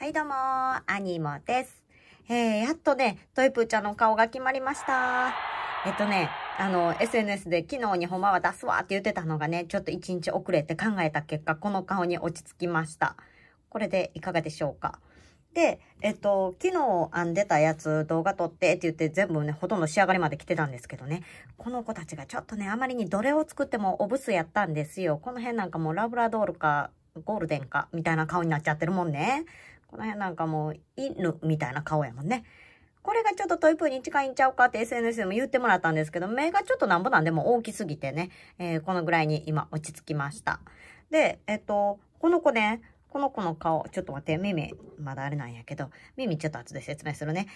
はいどうもー、アニモです。やっとね、トイプーちゃんの顔が決まりました。SNS で昨日にほんまは出すわって言ってたのがね、ちょっと一日遅れて考えた結果、この顔に落ち着きました。これでいかがでしょうか。で、昨日編んでたやつ動画撮ってって言って全部ね、ほとんど仕上がりまで来てたんですけどね。この子たちがちょっとね、あまりにどれを作ってもおブスやったんですよ。この辺なんかもうラブラドールかゴールデンかみたいな顔になっちゃってるもんね。この辺なんかもう犬みたいな顔やもんね。これがちょっとトイプーに近いんちゃうかって SNS でも言ってもらったんですけど、目がちょっとなんぼなんでも大きすぎてね、このぐらいに今落ち着きました。で、この子ね、この子の顔、ちょっと待って、耳、まだあれなんやけど、耳ちょっと後で説明するね。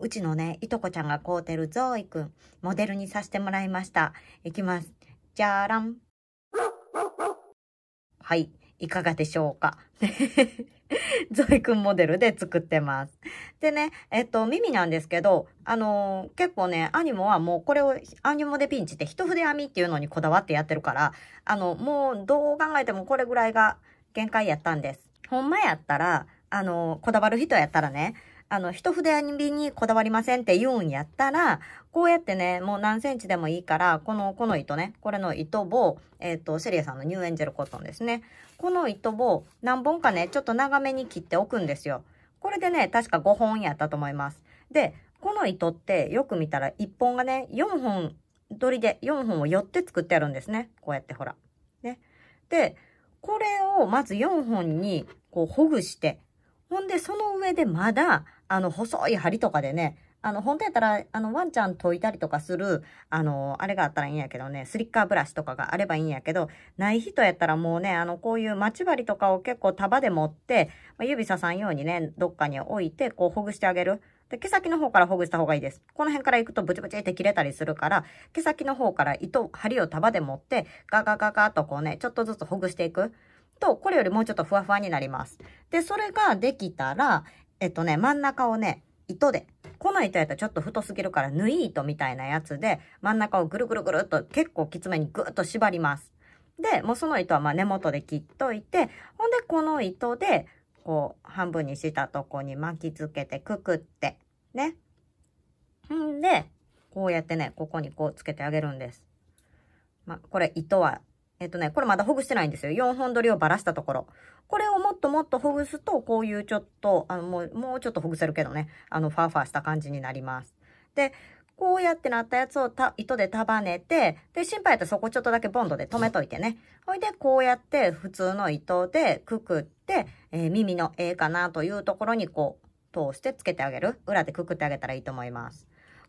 うちのね、いとこちゃんが飼うてるゾーイくん、モデルにさせてもらいました。いきます。じゃーらん。はい、いかがでしょうか。ゾーイくんモデルで作ってます。でね、耳なんですけど、結構ね、アニモはもうこれを、アニモでピンチって一筆編みっていうのにこだわってやってるから、もうどう考えてもこれぐらいが、限界やったんです。ほんまやったら、こだわる人やったらね、一筆編みにこだわりませんって言うんやったら、こうやってね、もう何センチでもいいから、この糸ね、これの糸を、セリエさんのニューエンジェルコットンですね。この糸を何本かね、ちょっと長めに切っておくんですよ。これでね、確か5本やったと思います。で、この糸ってよく見たら1本がね、4本取りで、4本を寄って作ってあるんですね。こうやってほら。ね。で、これをまず4本にこうほぐして、ほんでその上でまだ、細い針とかでね、ほんとやったら、ワンちゃん研いだりとかする、あれがあったらいいんやけどね、スリッカーブラシとかがあればいいんやけど、ない人やったらもうね、こういう待ち針とかを結構束で持って、指ささんようにね、どっかに置いて、こうほぐしてあげる。で、毛先の方からほぐした方がいいです。この辺から行くとブチブチって切れたりするから、毛先の方から針を束で持って、ガガガガとこうね、ちょっとずつほぐしていくと、これよりもうちょっとふわふわになります。で、それができたら、真ん中をね、糸で、この糸やったらちょっと太すぎるから、縫い糸みたいなやつで、真ん中をぐるぐるぐるっと結構きつめにぐっと縛ります。で、もうその糸はまあ根元で切っといて、ほんでこの糸で、こう、半分にしたとこに巻きつけてくくって、ね。んで、こうやってね、ここにこうつけてあげるんです。ま、これ糸は、これまだほぐしてないんですよ。4本取りをばらしたところ。これをもっともっとほぐすと、こういうちょっと、もうちょっとほぐせるけどね、ファーファーした感じになります。で、こうやってなったやつを糸で束ねて、で、心配やったらそこちょっとだけボンドで留めといてね。ほいで、こうやって普通の糸でくくって、耳の絵かなというところにこう、通してつけてあげる。裏でくくってあげたらいいと思います。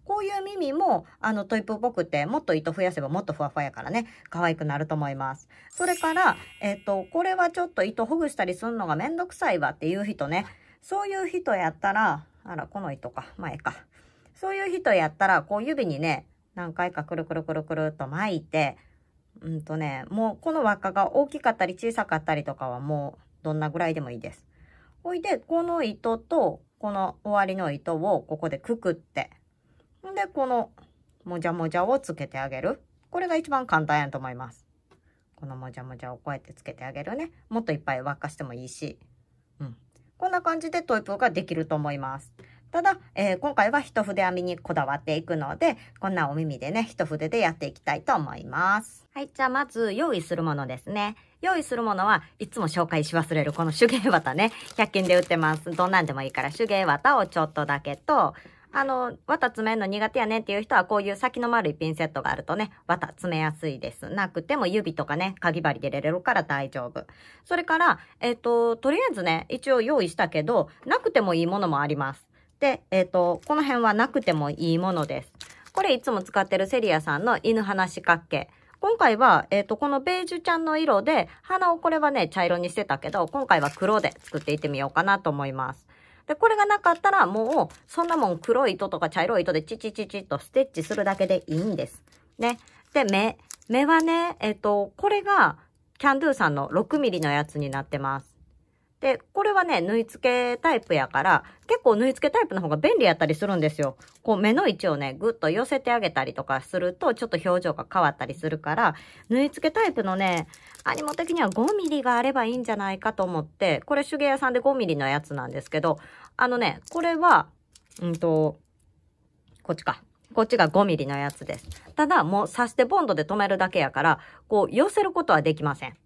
こういう耳も、トイプーっぽくて、もっと糸増やせばもっとふわふわやからね、可愛くなると思います。それから、これはちょっと糸ほぐしたりするのがめんどくさいわっていう人ね。そういう人やったら、あら、この糸か、前か。そういう人やったら、こう指にね、何回かくるくるくるくるっと巻いて、もうこの輪っかが大きかったり小さかったりとかはもうどんなぐらいでもいいです。ほいで、この糸と、この終わりの糸をここでくくって、んで、このもじゃもじゃをつけてあげる。これが一番簡単やと思います。このもじゃもじゃをこうやってつけてあげるね。もっといっぱい輪っかしてもいいし。うん。こんな感じでトイプーができると思います。ただ、今回は一筆編みにこだわっていくので、こんなお耳でね、一筆でやっていきたいと思います。はい、じゃあまず用意するものですね。用意するものはいつも紹介し忘れるこの手芸綿ね。100均で売ってます。どんなんでもいいから手芸綿をちょっとだけと、綿詰めるの苦手やねっていう人はこういう先の丸いピンセットがあるとね、綿詰めやすいです。なくても指とかね、かぎ針で入れるから大丈夫。それから、とりあえずね、一応用意したけど、なくてもいいものもあります。で、この辺はなくてもいいものです。これいつも使ってるセリアさんの犬鼻四角形。今回は、このベージュちゃんの色で、鼻をこれはね、茶色にしてたけど、今回は黒で作っていってみようかなと思います。で、これがなかったら、もう、そんなもん黒い糸とか茶色い糸でチチチチとステッチするだけでいいんです。ね。で、目はね、これが、キャンドゥさんの6mmのやつになってます。で、これはね、縫い付けタイプやから、結構縫い付けタイプの方が便利やったりするんですよ。こう目の位置をね、ぐっと寄せてあげたりとかすると、ちょっと表情が変わったりするから、縫い付けタイプのね、アニモ的には5ミリがあればいいんじゃないかと思って、これ手芸屋さんで5ミリのやつなんですけど、あのね、これは、こっちか。こっちが5ミリのやつです。ただ、もう刺してボンドで留めるだけやから、こう寄せることはできません。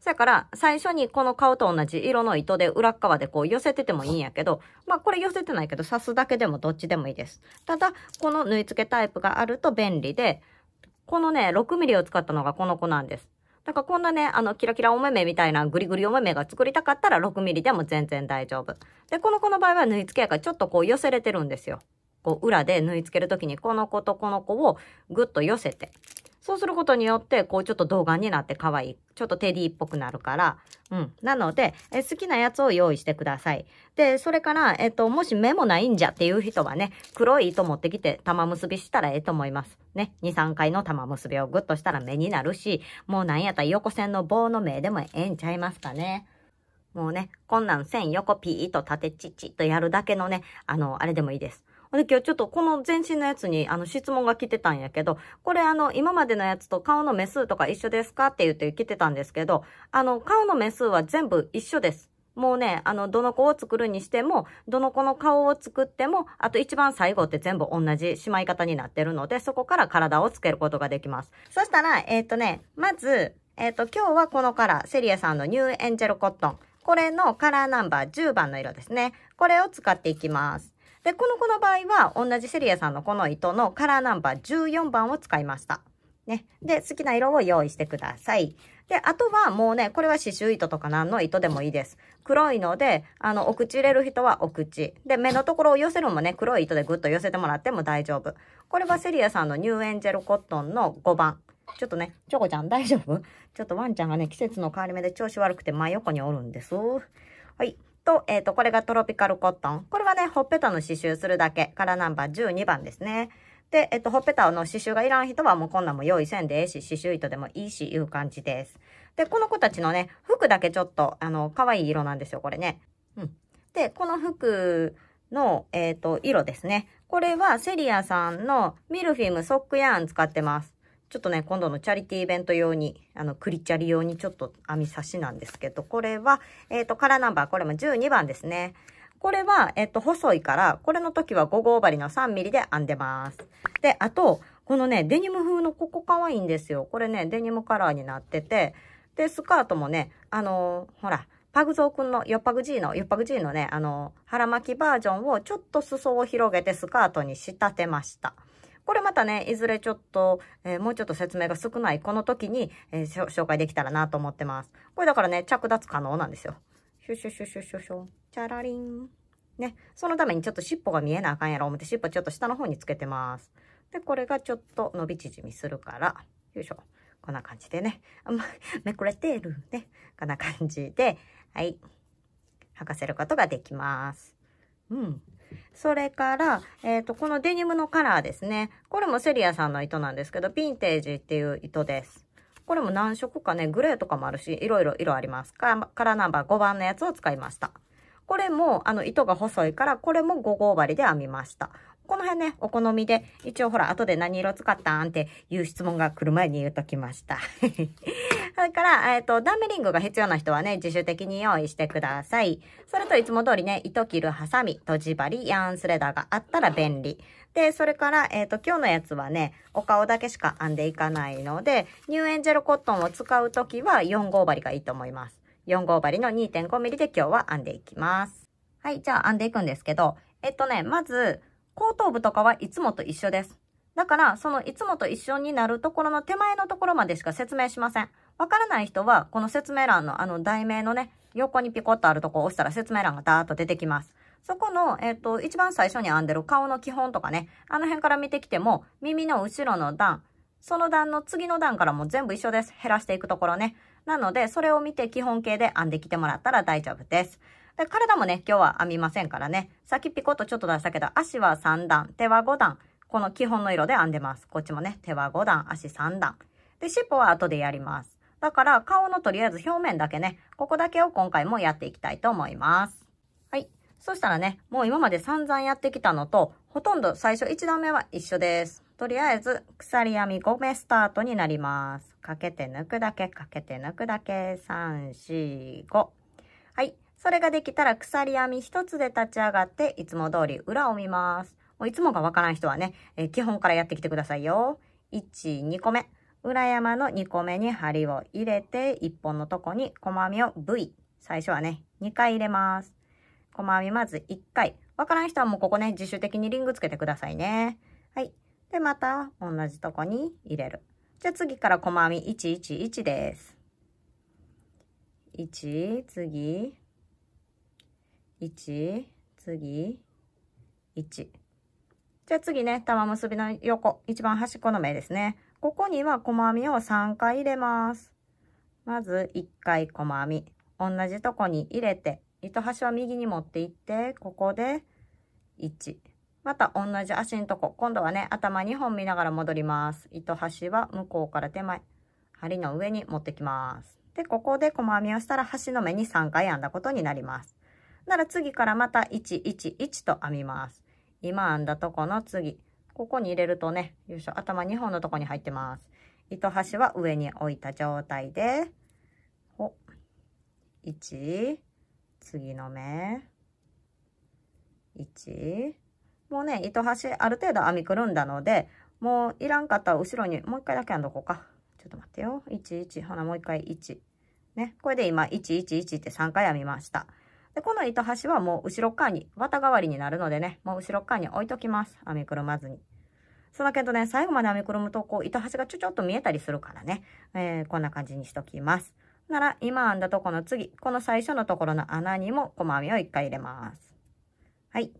それから、最初にこの顔と同じ色の糸で裏側でこう寄せててもいいんやけど、まあこれ寄せてないけど刺すだけでもどっちでもいいです。ただ、この縫い付けタイプがあると便利で、このね、6ミリを使ったのがこの子なんです。だからこんなね、キラキラお目目みたいなグリグリお目目が作りたかったら6ミリでも全然大丈夫。で、この子の場合は縫い付けやからちょっとこう寄せれてるんですよ。こう裏で縫い付けるときにこの子とこの子をぐっと寄せて。そうすることによって、こうちょっと童顔になって可愛い。ちょっとテディっぽくなるから。うん。なので、好きなやつを用意してください。で、それから、もし目もないんじゃっていう人はね、黒い糸持ってきて玉結びしたらええと思います。ね。2、3回の玉結びをグッとしたら目になるし、もうなんやったら横線の棒の目でもええんちゃいますかね。もうね、こんなん線横ピーっと縦チッチッとやるだけのね、あれでもいいです。で、今日ちょっとこの全身のやつに質問が来てたんやけど、これ今までのやつと顔の目数とか一緒ですかって言って来てたんですけど、顔の目数は全部一緒です。もうね、どの子を作るにしても、どの子の顔を作っても、あと一番最後って全部同じしまい方になってるので、そこから体をつけることができます。そしたら、まず、今日はこのカラー、セリエさんのニューエンジェルコットン。これのカラーナンバー10番の色ですね。これを使っていきます。で、この子の場合は、同じセリエさんのこの糸のカラーナンバー14番を使いました。ね。で、好きな色を用意してください。で、あとはもうね、これは刺繍糸とか何の糸でもいいです。黒いので、お口入れる人はお口。で、目のところを寄せるのもね、黒い糸でぐっと寄せてもらっても大丈夫。これはセリエさんのニューエンジェルコットンの5番。ちょっとね、チョコちゃん大丈夫？ちょっとワンちゃんがね、季節の変わり目で調子悪くて真横におるんです。はい。と、これがトロピカルコットン。これはね、ほっぺたの刺繍するだけ。カラーナンバー12番ですね。で、ほっぺたの刺繍がいらん人はもうこんなんも用意せんでええし、刺繍糸でもいいし、いう感じです。で、この子たちのね、服だけちょっと、可愛い色なんですよ、これね。うん。で、この服の、色ですね。これはセリアさんのミルフィムソックヤーン使ってます。ちょっとね、今度のチャリティーイベント用に、クリチャリ用にちょっと編み刺しなんですけど、これは、カラーナンバー、これも12番ですね。これは、細いから、これの時は5号針の3ミリで編んでます。で、あと、このね、デニム風のここ可愛いんですよ。これね、デニムカラーになってて、で、スカートもね、ほら、パグゾーくんの、ヨッパグGのね、腹巻きバージョンをちょっと裾を広げてスカートに仕立てました。これまたね、いずれちょっと、もうちょっと説明が少ないこの時に、紹介できたらなと思ってます。これだからね、着脱可能なんですよ。シュシュシュシュシュシュ。チャラリン。ね。そのためにちょっと尻尾が見えなあかんやろ思って、尻尾ちょっと下の方につけてます。で、これがちょっと伸び縮みするから、よいしょ。こんな感じでね。めくれてる。ね。こんな感じで、はい。履かせることができます。うん。それから、このデニムのカラーですね。これもセリアさんの糸なんですけど、ヴィンテージっていう糸です。これも何色かね、グレーとかもあるし、いろいろ色あります。カラーナンバー5番のやつを使いました。これも、糸が細いから、これも5号針で編みました。この辺ね、お好みで、一応ほら、後で何色使ったんっていう質問が来る前に言うときました。それから、断面リングが必要な人はね、自主的に用意してください。それといつも通りね、糸切るハサミ、とじ針、ヤーンスレダーがあったら便利。で、それから、今日のやつはね、お顔だけしか編んでいかないので、ニューエンジェルコットンを使うときは4号針がいいと思います。4号針の 2.5 ミリで今日は編んでいきます。はい、じゃあ編んでいくんですけど、まず、後頭部とかはいつもと一緒です。だから、そのいつもと一緒になるところの手前のところまでしか説明しません。わからない人は、この説明欄の題名のね、横にピコッとあるとこを押したら説明欄がダーッと出てきます。そこの、一番最初に編んでる顔の基本とかね、あの辺から見てきても、耳の後ろの段、その段の次の段からも全部一緒です。減らしていくところね。なので、それを見て基本形で編んできてもらったら大丈夫です。で、体もね、今日は編みませんからね。さっきピコッとちょっと出したけど、足は3段、手は5段。この基本の色で編んでます。こっちもね、手は5段、足3段。で、尻尾は後でやります。だから顔のとりあえず表面だけね、ここだけを今回もやっていきたいと思います。はい。そしたらね、もう今まで散々やってきたのと、ほとんど最初1段目は一緒です。とりあえず鎖編み5目スタートになります。かけて抜くだけ、かけて抜くだけ、3、4、5。はい。それができたら鎖編み1つで立ち上がって、いつも通り裏を見ます。もういつもがわからない人はね、基本からやってきてくださいよ。1、2個目。裏山の2個目に針を入れて、1本のとこに細編みを V。最初はね、2回入れます。細編みまず1回。わからん人はもうここね、自主的にリングつけてくださいね。はい。で、また同じとこに入れる。じゃあ次から細編み111です。1、次、1、次、1。じゃあ次ね、玉結びの横、一番端っこの目ですね。ここには細編みを3回入れます。まず1回細編み。同じとこに入れて、糸端は右に持っていって、ここで1。また同じ足のとこ、今度はね、頭2本見ながら戻ります。糸端は向こうから手前、針の上に持ってきます。で、ここで細編みをしたら端の目に3回編んだことになります。なら次からまた111と編みます。今編んだとこの次、ここに入れるとね、よいしょ、頭2本のとこに入ってます。糸端は上に置いた状態で、ほ、1、次の目、1、もうね、糸端ある程度編みくるんだので、もういらんかったら後ろにもう一回だけ編んどこうか。ちょっと待ってよ、11、ほなもう一回1。ね、これで今、111って3回編みました。で、この糸端はもう後ろ側に、綿代わりになるのでね、もう後ろ側に置いときます。編みくるまずに。そうだけどね、最後まで編みくるむと、こう、糸端がちょちょっと見えたりするからね、こんな感じにしときます。なら、今編んだとこの次、この最初のところの穴にも細編みを1回入れます。はい。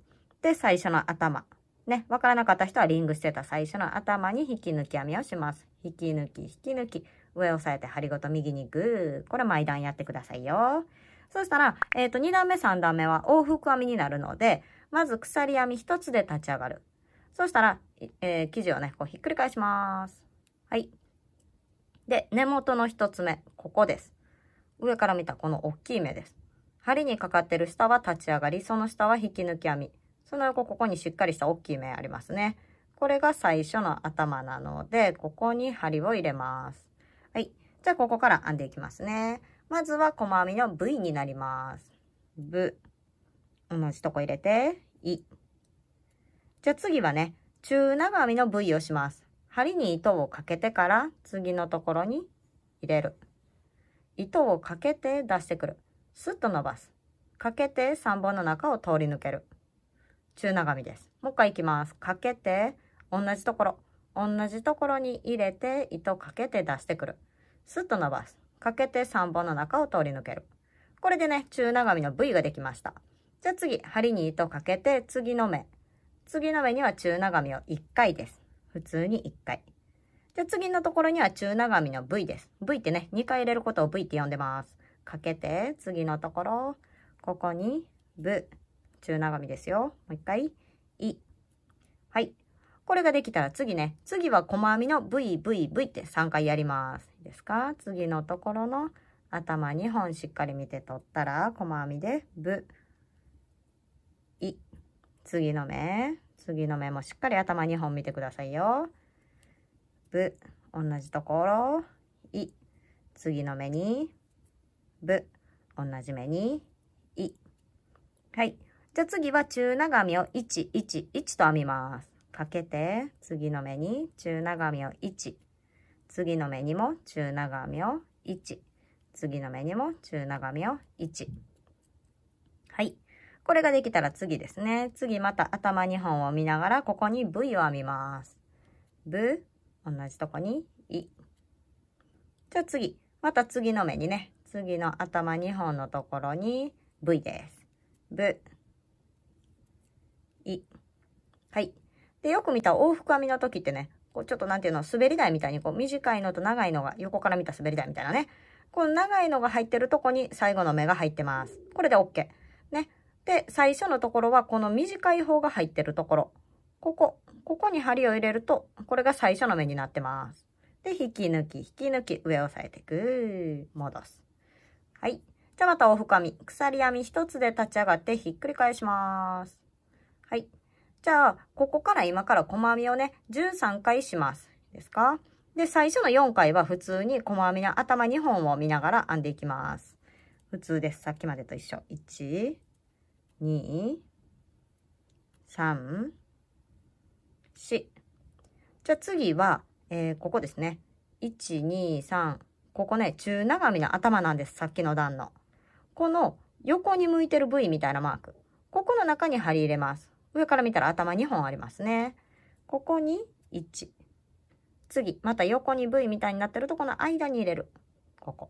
で、最初の頭。ね、わからなかった人はリングしてた最初の頭に引き抜き編みをします。引き抜き、引き抜き。上を押さえて針ごと右にグー。これ毎段やってくださいよ。そしたら、2段目、3段目は往復編みになるので、まず鎖編み1つで立ち上がる。そしたら、生地をね、こうひっくり返します。はい。で、根元の1つ目、ここです。上から見たこの大きい目です。針にかかってる下は立ち上がり、その下は引き抜き編み。その横、ここにしっかりした大きい目ありますね。これが最初の頭なので、ここに針を入れます。はい。じゃあ、ここから編んでいきますね。まずは細編みの V になります。V。同じとこ入れて、I。じゃあ次はね、中長編みの V をします。針に糸をかけてから次のところに入れる。糸をかけて出してくる。スッと伸ばす。かけて3本の中を通り抜ける。中長編みです。もう一回いきます。かけて、同じところ。同じところに入れて、糸かけて出してくる。スッと伸ばす。かけて3本の中を通り抜ける。これでね、中長編みの V ができました。じゃあ次、針に糸かけて、次の目。次の目には中長編みを1回です。普通に1回。じゃあ次のところには中長編みの V です。V ってね、2回入れることを V って呼んでます。かけて、次のところ、ここに、V。中長編みですよ。もう1回、I。はい。これができたら次ね、次は細編みの VVV って3回やります。いいですか？次のところの頭2本しっかり見て取ったら、細編みで V、I。次の目、次の目もしっかり頭2本見てくださいよ。V、同じところ、I。次の目に、V、同じ目に、I。はい。じゃあ次は中長編みを111と編みます。かけて、次の目に中長編みを1。次の目にも中長編みを1。次の目にも中長編みを1。はい。これができたら次ですね。次また頭2本を見ながら、ここに V を編みます。V、同じとこに I。じゃあ次、また次の目にね、次の頭2本のところに V です。V、I。はい。で、よく見た往復編みの時ってね、こうちょっとなんていうの、滑り台みたいにこう短いのと長いのが、横から見た滑り台みたいなね、この長いのが入ってるとこに最後の目が入ってます。これで OK。ね。で、最初のところはこの短い方が入ってるところ。ここに針を入れると、これが最初の目になってます。で、引き抜き、上を押さえてぐー、戻す。はい。じゃあまた往復編み、鎖編み一つで立ち上がってひっくり返します。はい。じゃあ、ここから今から細編みをね、13回します。ですか？で、最初の4回は普通に細編みの頭2本を見ながら編んでいきます。普通です。さっきまでと一緒。1、2、3、4。じゃあ次は、ここですね。1、2、3。ここね、中長編みの頭なんです。さっきの段の。この横に向いてる V みたいなマーク。ここの中に針入れます。上から見たら頭2本ありますね。ここに1。次、また横に V みたいになってるとこの間に入れる。ここ。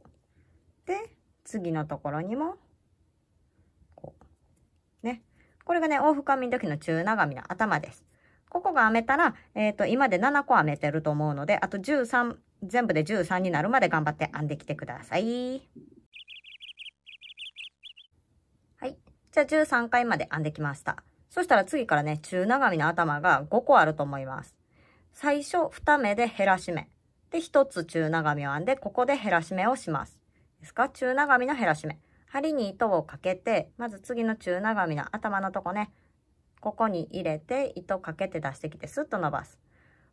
で、次のところにも、こう。ね。これがね、往復編みの時の中長編みの頭です。ここが編めたら、今で7個編めてると思うので、あと13、全部で13になるまで頑張って編んできてください。はい。じゃあ13回まで編んできました。そしたら次からね、中長編みの頭が5個あると思います。最初2目で減らし目。で、1つ中長編みを編んで、ここで減らし目をします。ですか？中長編みの減らし目。針に糸をかけて、まず次の中長編みの頭のとこね、ここに入れて、糸かけて出してきて、スッと伸ばす。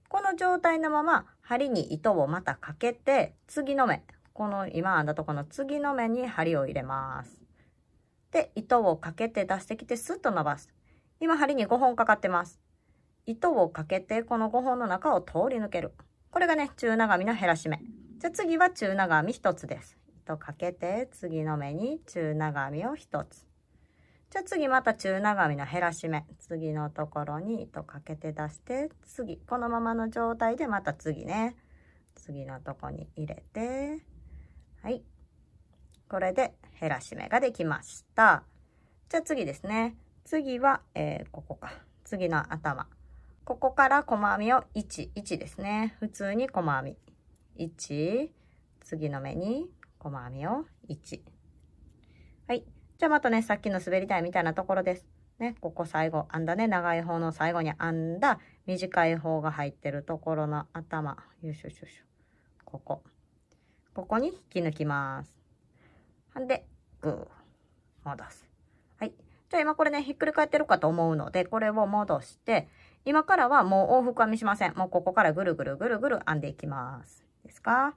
この状態のまま、針に糸をまたかけて、次の目。この今編んだとこの次の目に針を入れます。で、糸をかけて出してきて、スッと伸ばす。今、針に5本かかってます。糸をかけて、この5本の中を通り抜ける。これがね、中長編みの減らし目。じゃあ次は中長編み1つです。糸かけて、次の目に中長編みを1つ。じゃあ次また中長編みの減らし目。次のところに糸かけて出して、次、このままの状態でまた次ね。次のとこに入れて、はい。これで減らし目ができました。じゃあ次ですね。次は、ここか。次の頭。ここから細編みを1、1ですね。普通に細編み。1、次の目に細編みを1。はい。じゃあまたね、さっきの滑り台みたいなところです。ね、ここ最後編んだね、長い方の最後に編んだ短い方が入ってるところの頭。よいしょよいしょ。ここ。ここに引き抜きます。で、グー。戻す。はい。じゃあ今これね、ひっくり返ってるかと思うので、これを戻して、今からはもう往復編みしません。もうここからぐるぐるぐるぐる編んでいきます。ですか？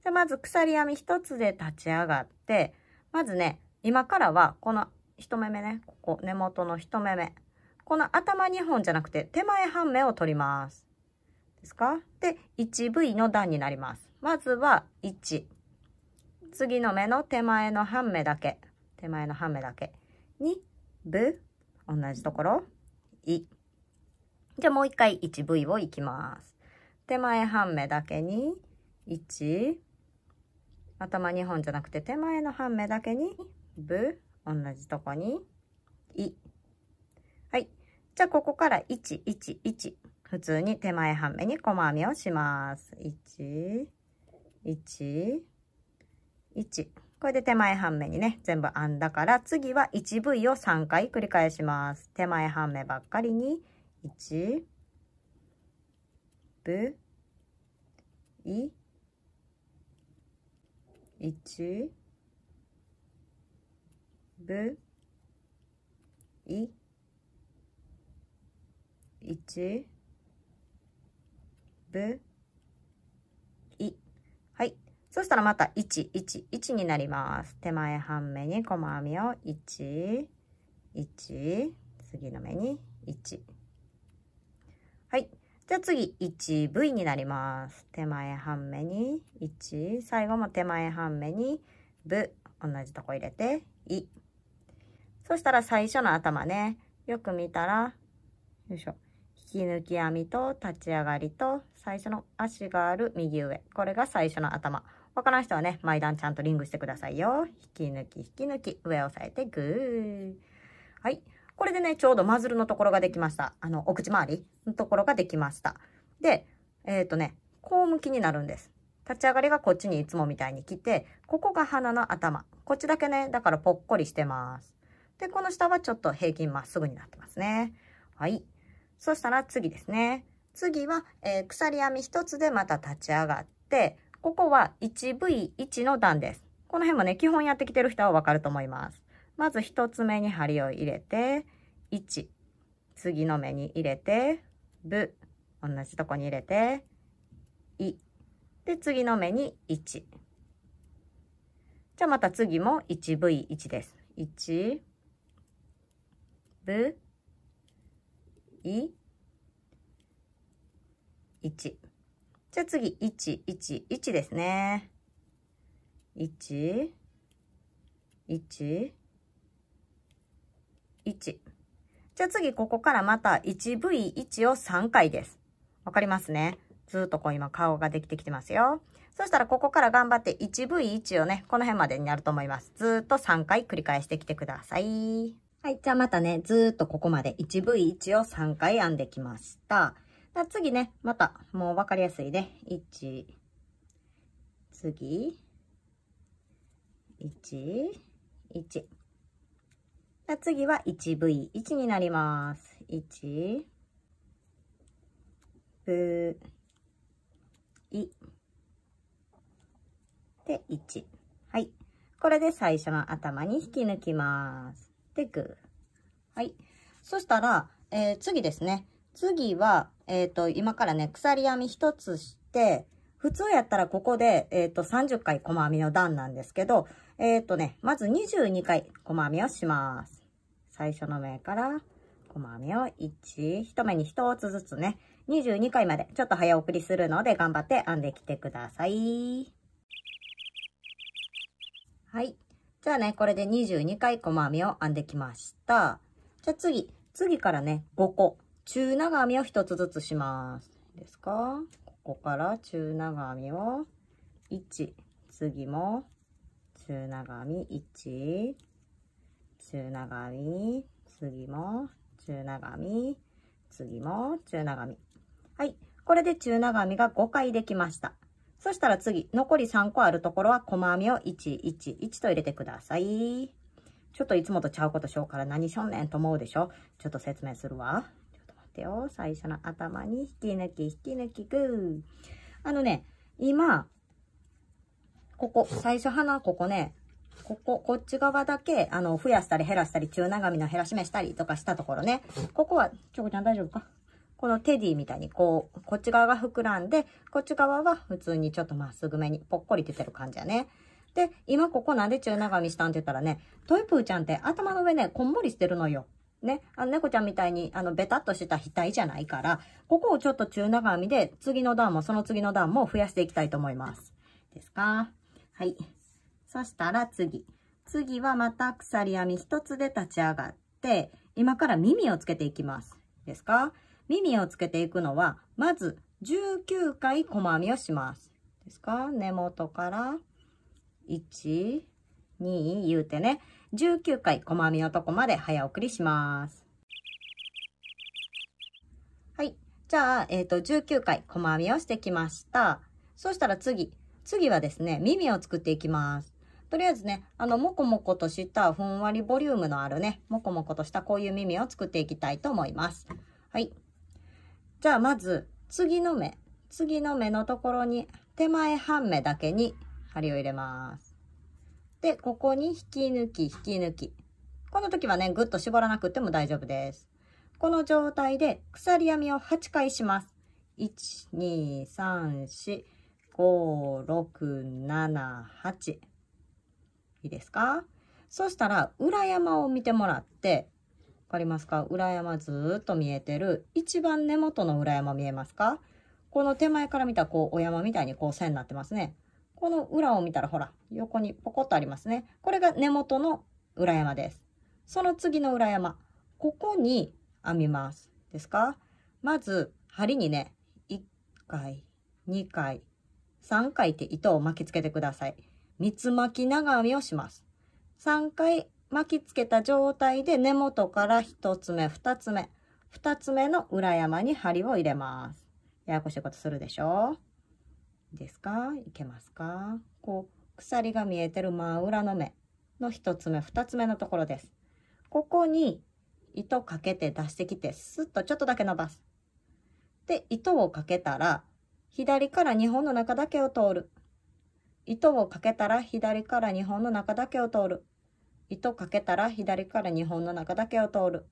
じゃあまず鎖編み一つで立ち上がって、まずね、今からは、この1目目ね、ここ、根元の1目目。この頭2本じゃなくて、手前半目を取ります。ですか？で、1V の段になります。まずは、1。次の目の手前の半目だけ。手前の半目だけ。2、V。同じところ。い。じゃあもう一回 1V をいきます。手前半目だけに、1。頭2本じゃなくて、手前の半目だけに、ブ、同じとこに、い。はい。じゃあ、ここから1、1、1。普通に手前半目に細編みをします。1、1、1。これで手前半目にね、全部編んだから、次は 1V を3回繰り返します。手前半目ばっかりに、1、ブ、い、1、ぶ、い、1、ぶ、い。はい。そしたらまた1、1、1になります。手前半目に細編みを1、1、次の目に1。はい。じゃあ次、1V になります。手前半目に1、最後も手前半目にブ、同じとこ入れて、い。そしたら最初の頭ね、よく見たら、よいしょ、引き抜き編みと立ち上がりと、最初の足がある右上。これが最初の頭。わからん人はね、毎段ちゃんとリングしてくださいよ。引き抜き、上を押さえて、グー。はい。これでね、ちょうどマズルのところができました。お口周りのところができました。で、こう向きになるんです。立ち上がりがこっちにいつもみたいに来て、ここが鼻の頭。こっちだけね、だからぽっこりしてます。で、この下はちょっと平均まっすぐになってますね。はい。そしたら次ですね。次は、鎖編み一つでまた立ち上がって、して、ここは 1V1 の段です。この辺もね、基本やってきてる人はわかると思います。まず1つ目に針を入れて、1。次の目に入れて、ぶ。同じとこに入れて、い。で、次の目に1。じゃあまた次も 1V1 です。1、ぶ、い、1。じゃあ次、1、1、1ですね。1、1、1。じゃあ次、ここからまた 1V1 を3回です。わかりますね。ずーっとこう今顔ができてきてますよ。そしたらここから頑張って 1V1 をね、この辺までになると思います。ずーっと3回繰り返してきてください。はい。じゃあまたね、ずーっとここまで 1V1 を3回編んできました。次ね、また、もうわかりやすいね。1、次、1、1。次は 1V1 になります。1、ぶ、い。で、1。はい。これで最初の頭に引き抜きます。で、グー。はい。そしたら、次ですね。次は、今からね、鎖編み一つして、普通やったらここで、30回細編みの段なんですけど、ね、まず22回細編みをします。最初の目から、細編みを1目に1つずつね、22回まで、ちょっと早送りするので、頑張って編んできてください。はい。じゃあね、これで22回細編みを編んできました。じゃあ次からね、5個。中長編みを1つずつします。いいですか？ここから中長編みを1、次も中長編み1、中長編み、次も中長編み、次も中長編み。はい。これで中長編みが5回できました。そしたら次、残り3個あるところは細編みを1、1、1と入れてください。ちょっといつもとちゃうことしようから何しょんねんと思うでしょ？ちょっと説明するわ。最初の頭に引き抜きグー。ね、今ここ最初花ここね、こっち側だけ増やしたり減らしたり中長編みの減らし目したりとかしたところね、ここはちょこちゃん大丈夫か、このテディみたいにこうこっち側が膨らんでこっち側は普通にちょっとまっすぐめにぽっこり出てる感じやね。で今ここなんで中長編みしたんって言ったらね、トイプーちゃんって頭の上ねこんもりしてるのよ。ね、猫ちゃんみたいに、ベタっとした額じゃないから、ここをちょっと中長編みで、次の段も、その次の段も増やしていきたいと思います。ですか？はい。そしたら次。次はまた鎖編み一つで立ち上がって、今から耳をつけていきます。ですか？耳をつけていくのは、まず19回細編みをします。ですか？根元から、1、2言うてね。19回細編みのとこまで早送りします。はい。じゃあ、19回細編みをしてきました。そしたら次はですね、耳を作っていきます。とりあえずね、もこもことしたふんわりボリュームのあるね、もこもことしたこういう耳を作っていきたいと思います。はい。じゃあ、まず、次の目のところに、手前半目だけに針を入れます。で、ここに引き抜き。この時はね、ぐっと絞らなくても大丈夫です。この状態で鎖編みを8回します。1、2、3、4、5、6、7、8。いいですか？そしたら、裏山を見てもらって、わかりますか？裏山ずーっと見えてる。一番根元の裏山見えますか？この手前から見たら、こう、お山みたいにこう線になってますね。この裏を見たらほら、横にポコッとありますね。これが根元の裏山です。その次の裏山、ここに編みます。ですか？まず、針にね、1回、2回、3回って糸を巻きつけてください。三つ巻き長編みをします。3回巻きつけた状態で根元から1つ目、2つ目の裏山に針を入れます。ややこしいことするでしょ？ですか？いけますか？こう鎖が見えてる真裏の目の1つ目2つ目のところです。ここに糸かけて出してきてスッとちょっとだけ伸ばす。で糸をかけたら左から2本の中だけを通る。糸をかけたら左から2本の中だけを通る。糸かけたら左から2本の中だけを通る。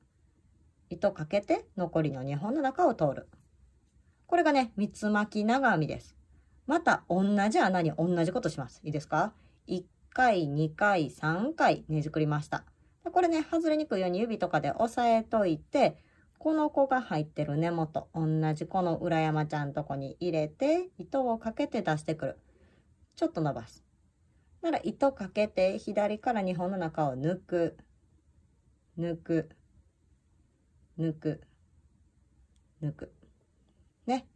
糸かけて残りの2本の中を通る。これがね、三つ巻き長編みです。また同じ穴に同じことします。いいですか。1回2回3回ねじくりました。これね、外れにくいように指とかで押さえといて、この子が入ってる根元、同じこの裏山ちゃんとこに入れて、糸をかけて出してくる。ちょっと伸ばす。なら糸かけて左から2本の中を抜く、抜く、抜く、抜く。ね。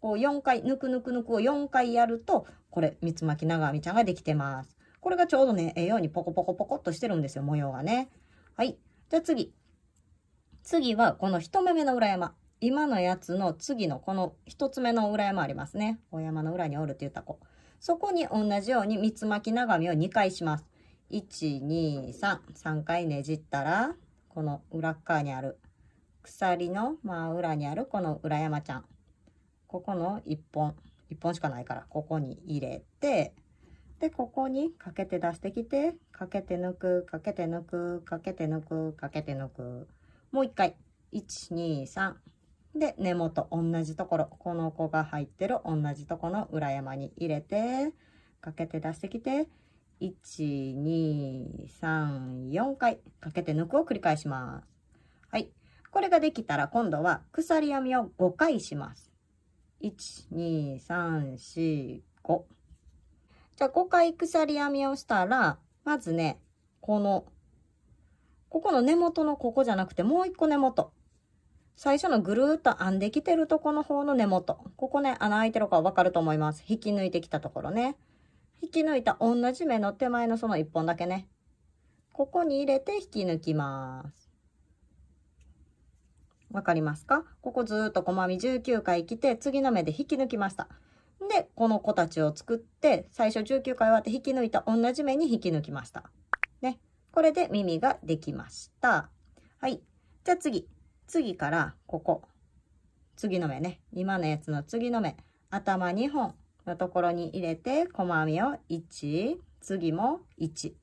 こう4回、抜く抜く抜くを4回やると、これ、三つ巻き長編みちゃんができてます。これがちょうどね、ええようにポコポコポコっとしてるんですよ、模様がね。はい。じゃあ次。次はこの1目目の裏山。今のやつの次のこの1つ目の裏山ありますね。お山の裏におるって言った子。そこに同じように三つ巻き長編みを2回します。1、2、3。3回ねじったら、この裏側にある、鎖の真裏にあるこの裏山ちゃん。ここの1本。1本しかないから、ここに入れて、で、ここにかけて出してきて、かけて抜く、かけて抜く、かけて抜く、かけて抜く。もう一回。1、2、3。で、根元、同じところ。この子が入ってる同じとこの裏山に入れて、かけて出してきて、1、2、3、4回。かけて抜くを繰り返します。はい。これができたら、今度は鎖編みを5回します。1、2、3、4、5。じゃあ5回鎖編みをしたら、まずね、ここの根元のここじゃなくて、もう1個根元。最初のぐるーっと編んできてるとこの方の根元。ここね、穴開いてるかわかると思います。引き抜いてきたところね。引き抜いた同じ目の手前のその1本だけね。ここに入れて引き抜きます。わかりますか？ここずーっと細編み19回来て、次の目で引き抜きました。で、この子たちを作って、最初19回終わって引き抜いた同じ目に引き抜きました。ね。これで耳ができました。はい。じゃあ次。次から、ここ。次の目ね。今のやつの次の目。頭2本のところに入れて、細編みを1。次も1。じ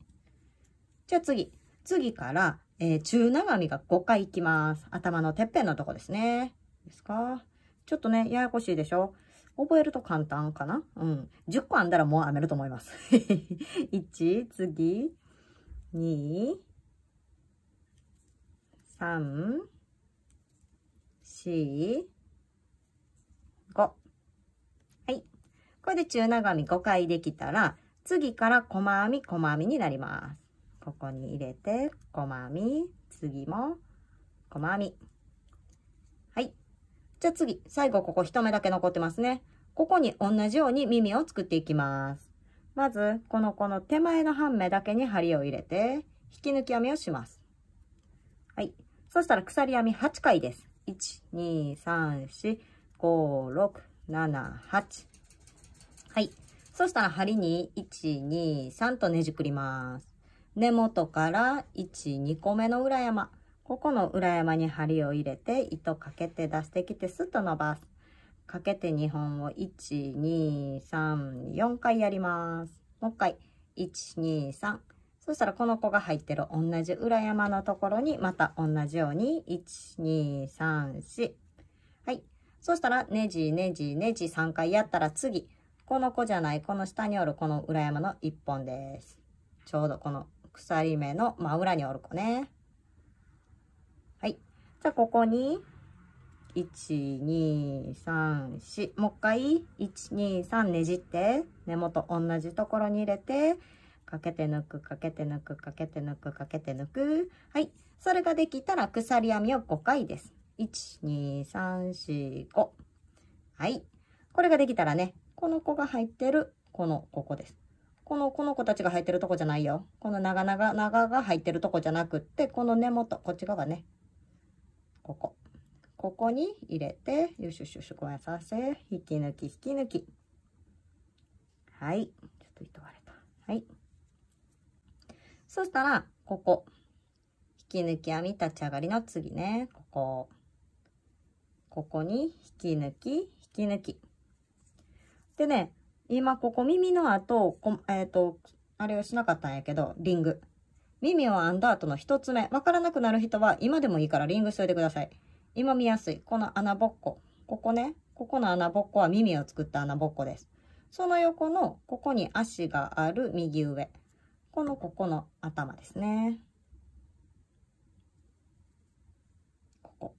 ゃあ次。次から、中長編みが5回いきます。頭のてっぺんのとこですね。ですか？ちょっとね、ややこしいでしょ？覚えると簡単かな？うん。10個編んだらもう編めると思います。1、次、2、3、4、5。はい。これで中長編み5回できたら、次から細編み、細編みになります。ここに入れて、細編み、次も、細編み。はい。じゃあ次、最後ここ1目だけ残ってますね。ここに同じように耳を作っていきます。まず、この子の手前の半目だけに針を入れて、引き抜き編みをします。はい。そしたら鎖編み8回です。1、2、3、4、5、6、7、8。はい。そしたら針に1、2、3とねじくります。根元から1、2個目の裏山。ここの裏山に針を入れて、糸かけて出してきて、スッと伸ばす。かけて2本を1、2、3、4回やります。もう1回。1、2、3。そしたらこの子が入ってる同じ裏山のところに、また同じように、1、2、3、4。はい。そしたら、ねじねじねじ3回やったら次。この子じゃない、この下におるこの裏山の1本です。ちょうどこの鎖目の真裏におる子ね。じゃあここに1234もう一回123ねじって、根元同じところに入れて、かけて抜く、かけて抜く、かけて抜く、かけて抜く。はい。それができたら鎖編みを5回です。12345。はい。これができたらね、この子が入ってるここです。この子たちが入ってるとこじゃないよ。この長が入ってるとこじゃなくって、この根元こっち側ね、ここに入れて、よしよしよし、ごめんさせ、引き抜き、引き抜き。はい。ちょっと糸割れた。はい。そしたら、ここ。引き抜き編み立ち上がりの次ね、ここ。ここに引き抜き、引き抜き。でね、今ここ耳の後、あれをしなかったんやけど、リング。耳を編んだ後の一つ目。わからなくなる人は今でもいいからリングしといてください。今見やすい。この穴ぼっこ。ここね。ここの穴ぼっこは耳を作った穴ぼっこです。その横の、ここに足がある右上。ここの頭ですね。ここ。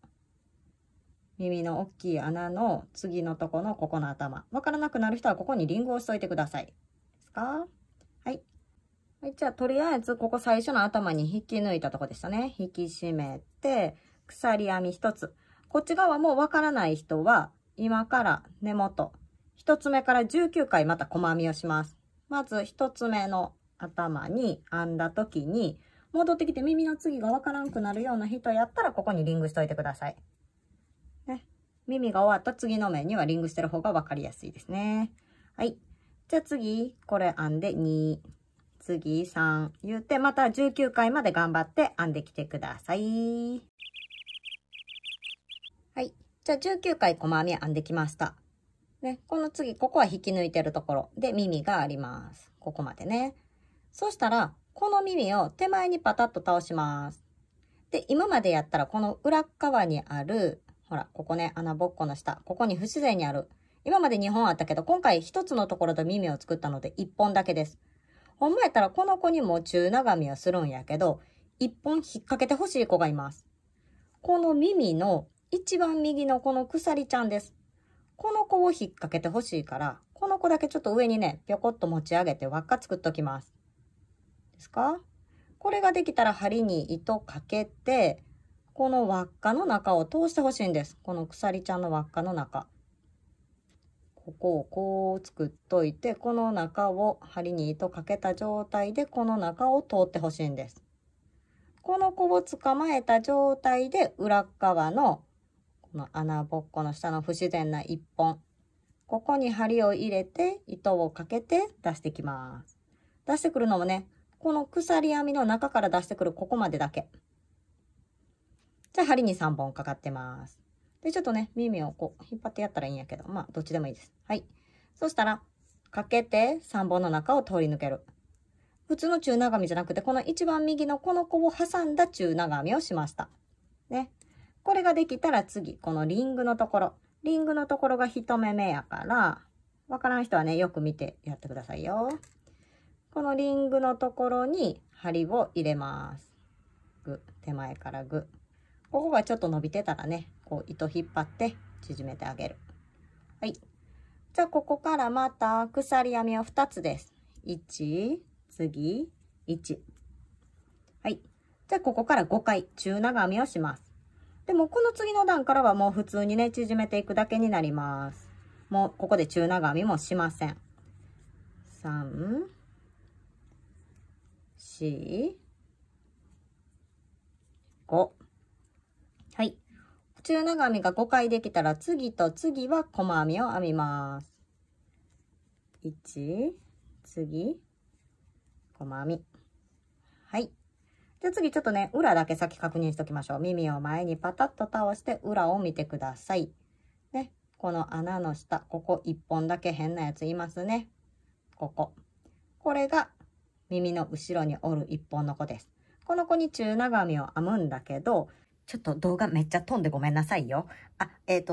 耳の大きい穴の次のとこのここの頭。わからなくなる人はここにリングをしといてください。ですか？はい。はい、じゃあ、とりあえず、ここ最初の頭に引き抜いたとこでしたね。引き締めて、鎖編み一つ。こっち側もわからない人は、今から根元、一つ目から19回また細編みをします。まず一つ目の頭に編んだ時に、戻ってきて耳の次がわからんくなるような人やったら、ここにリングしといてください。ね。耳が終わった次の目にはリングしてる方がわかりやすいですね。はい。じゃあ次、これ編んで2、次3言って、また19回まで頑張って編んできてください。はい。じゃあ19回細編み編んできました。ね、この次、ここは引き抜いてるところで耳があります。ここまでね。そしたら、この耳を手前にパタッと倒します。で、今までやったらこの裏側にある、ほら、ここね、穴ぼっこの下、ここに不自然にある。今まで2本あったけど、今回1つのところで耳を作ったので1本だけです。ほんまやったらこの子にも中長編みをするんやけど、一本引っ掛けてほしい子がいます。この耳の一番右のこの鎖ちゃんです。この子を引っ掛けてほしいから、この子だけちょっと上にね、ぴょこっと持ち上げて輪っか作っときます。ですか？これができたら針に糸かけて、この輪っかの中を通してほしいんです。この鎖ちゃんの輪っかの中。ここをこう作っといて、この中を針に糸かけた状態で、この中を通ってほしいんです。この子を捕まえた状態で、裏側のこの穴ぼっこの下の不自然な一本。ここに針を入れて、糸をかけて出してきます。出してくるのもね、この鎖編みの中から出してくるここまでだけ。じゃあ針に3本かかってます。で、ちょっとね、耳をこう、引っ張ってやったらいいんやけど、まあ、どっちでもいいです。はい。そしたら、かけて3本の中を通り抜ける。普通の中長編みじゃなくて、この一番右のこの子を挟んだ中長編みをしました。ね。これができたら次、このリングのところ。リングのところが1目目やから、わからん人はね、よく見てやってくださいよ。このリングのところに針を入れます。グ、手前からグ。ここがちょっと伸びてたらね、こう糸引っ張って縮めてあげる。はい。じゃあここからまた鎖編みを2つです。1、次、1。はい。じゃあここから5回中長編みをします。でもこの次の段からはもう普通にね、縮めていくだけになります。もうここで中長編みもしません。3、4、5。はい。中長編みが5回できたら次と次は細編みを編みます。1、次、細編み。はい。じゃあ次ちょっとね、裏だけ先確認しておきましょう。耳を前にパタッと倒して裏を見てください。ね。この穴の下、ここ1本だけ変なやついますね。ここ。これが耳の後ろにおる1本の子です。この子に中長編みを編むんだけど、ちょっと動画めっちゃ飛んでごめんなさいよ。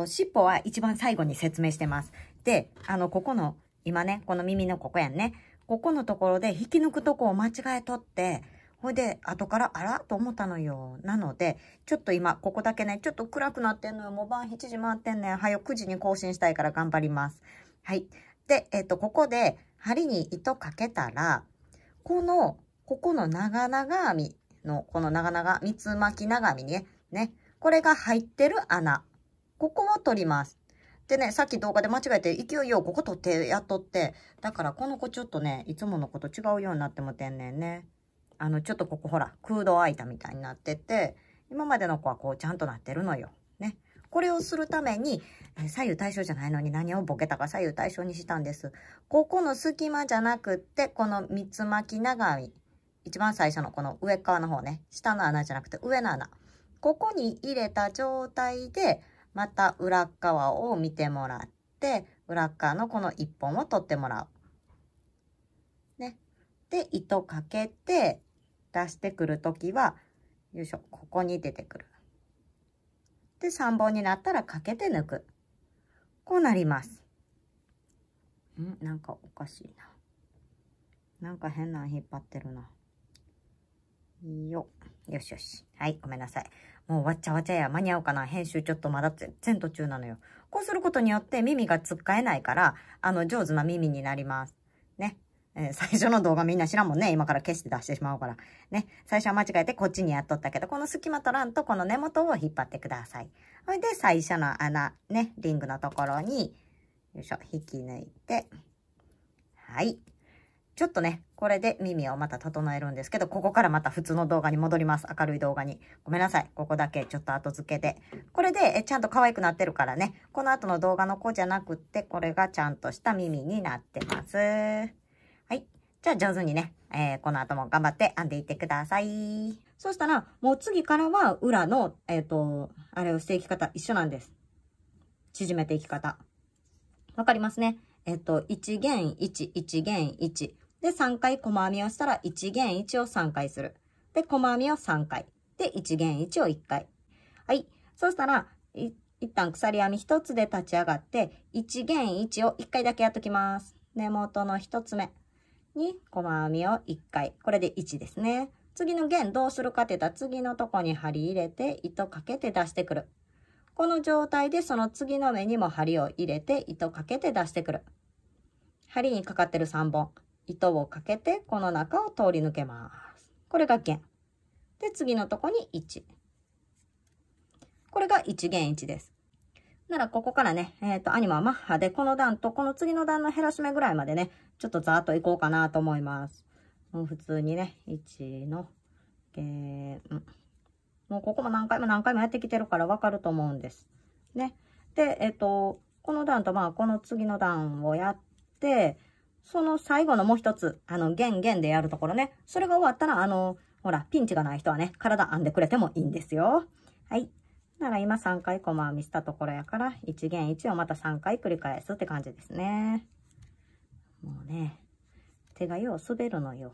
尻尾は一番最後に説明してます。で、ここの、今ね、この耳のここやんね。ここのところで引き抜くとこを間違えとって、ほいで、後から、あらと思ったのよ。なので、ちょっと今、ここだけね、ちょっと暗くなってんのよ。もう晩7時回ってんねん。はよ、9時に更新したいから頑張ります。はい。で、ここで、針に糸かけたら、ここの長々編みの、この長々、三つ巻き長編みね、これが入ってる穴。ここを取ります。でね、さっき動画で間違えて勢いよ、ここ取って、やっとって。だからこの子ちょっとね、いつもの子と違うようになってもてんねんね。ちょっとここほら、空洞空いたみたいになってて、今までの子はこうちゃんとなってるのよ。ね。これをするために、左右対称じゃないのに何をボケたか左右対称にしたんです。ここの隙間じゃなくって、この三つ巻き長編み。一番最初のこの上側の方ね。下の穴じゃなくて上の穴。ここに入れた状態で、また裏側を見てもらって、裏側のこの1本を取ってもらう。ね。で、糸かけて出してくるときは、よいしょ、ここに出てくる。で、3本になったらかけて抜く。こうなります。なんかおかしいな。なんか変なの引っ張ってるな。よしよし。はい、ごめんなさい。もうわっちゃわちゃや。間に合うかな。編集ちょっとまだ全然途中なのよ。こうすることによって耳がつっかえないから、上手な耳になります。ね。最初の動画みんな知らんもんね。今から消して出してしまうから。ね。最初は間違えてこっちにやっとったけど、この隙間取らんとこの根元を引っ張ってください。それで最初の穴、ね、リングのところに、よいしょ、引き抜いて、はい。ちょっとね、これで耳をまた整えるんですけど、ここからまた普通の動画に戻ります。明るい動画に。ごめんなさい。ここだけちょっと後付けで。これでちゃんと可愛くなってるからね。この後の動画の子じゃなくって、これがちゃんとした耳になってます。はい。じゃあ上手にね、この後も頑張って編んでいってください。そしたら、もう次からは裏の、あれをしていき方一緒なんです。縮めていき方。わかりますね。1弦1、1弦1。で、3回細編みをしたら、1弦1を3回する。で、細編みを3回。で、1弦1を1回。はい。そうしたら、一旦鎖編み1つで立ち上がって、1弦1を1回だけやっときます。根元の1つ目に細編みを1回。これで1ですね。次の弦どうするかって言ったら、次のとこに針入れて、糸かけて出してくる。この状態でその次の目にも針を入れて、糸かけて出してくる。針にかかってる3本。糸をかけてこの中を通り抜けます。これが弦で、次のとこに1、これが1弦1です。ならここからね、アニマはマッハでこの段とこの次の段の減らし目ぐらいまでね、ちょっとざーっといこうかなと思います。もう普通にね、1の弦、もうここも何回も何回もやってきてるから分かると思うんですね。で、この段とまあこの次の段をやって、その最後のもう一つ、弦弦でやるところね。それが終わったら、ほら、ピンチがない人はね、体編んでくれてもいいんですよ。はい。なら今3回細編みしたところやから、1弦1をまた3回繰り返すって感じですね。もうね、手がよう滑るのよ。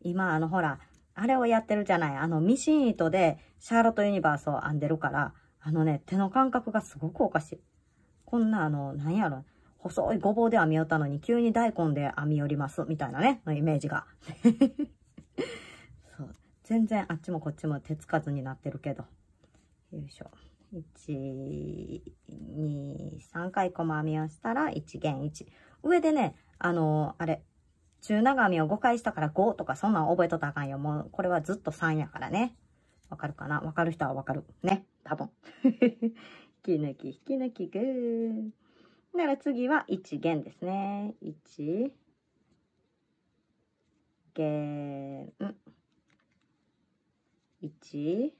今、ほら、あれをやってるじゃない。ミシン糸でシャーロットユニバースを編んでるから、ね、手の感覚がすごくおかしい。こんな、なんやろ。細いごぼうで編み寄ったのに急に大根で編み寄りますみたいなね、のイメージがそう全然あっちもこっちも手つかずになってるけど、よいしょ、123回細編みをしたら1弦1上でね、あれ中長編みを5回したから5とかそんなん覚えとったらあかんよ。もうこれはずっと3やからね。わかるかな。わかる人はわかるね、多分引き抜き引き抜きグー。なら次は1弦ですね。1弦1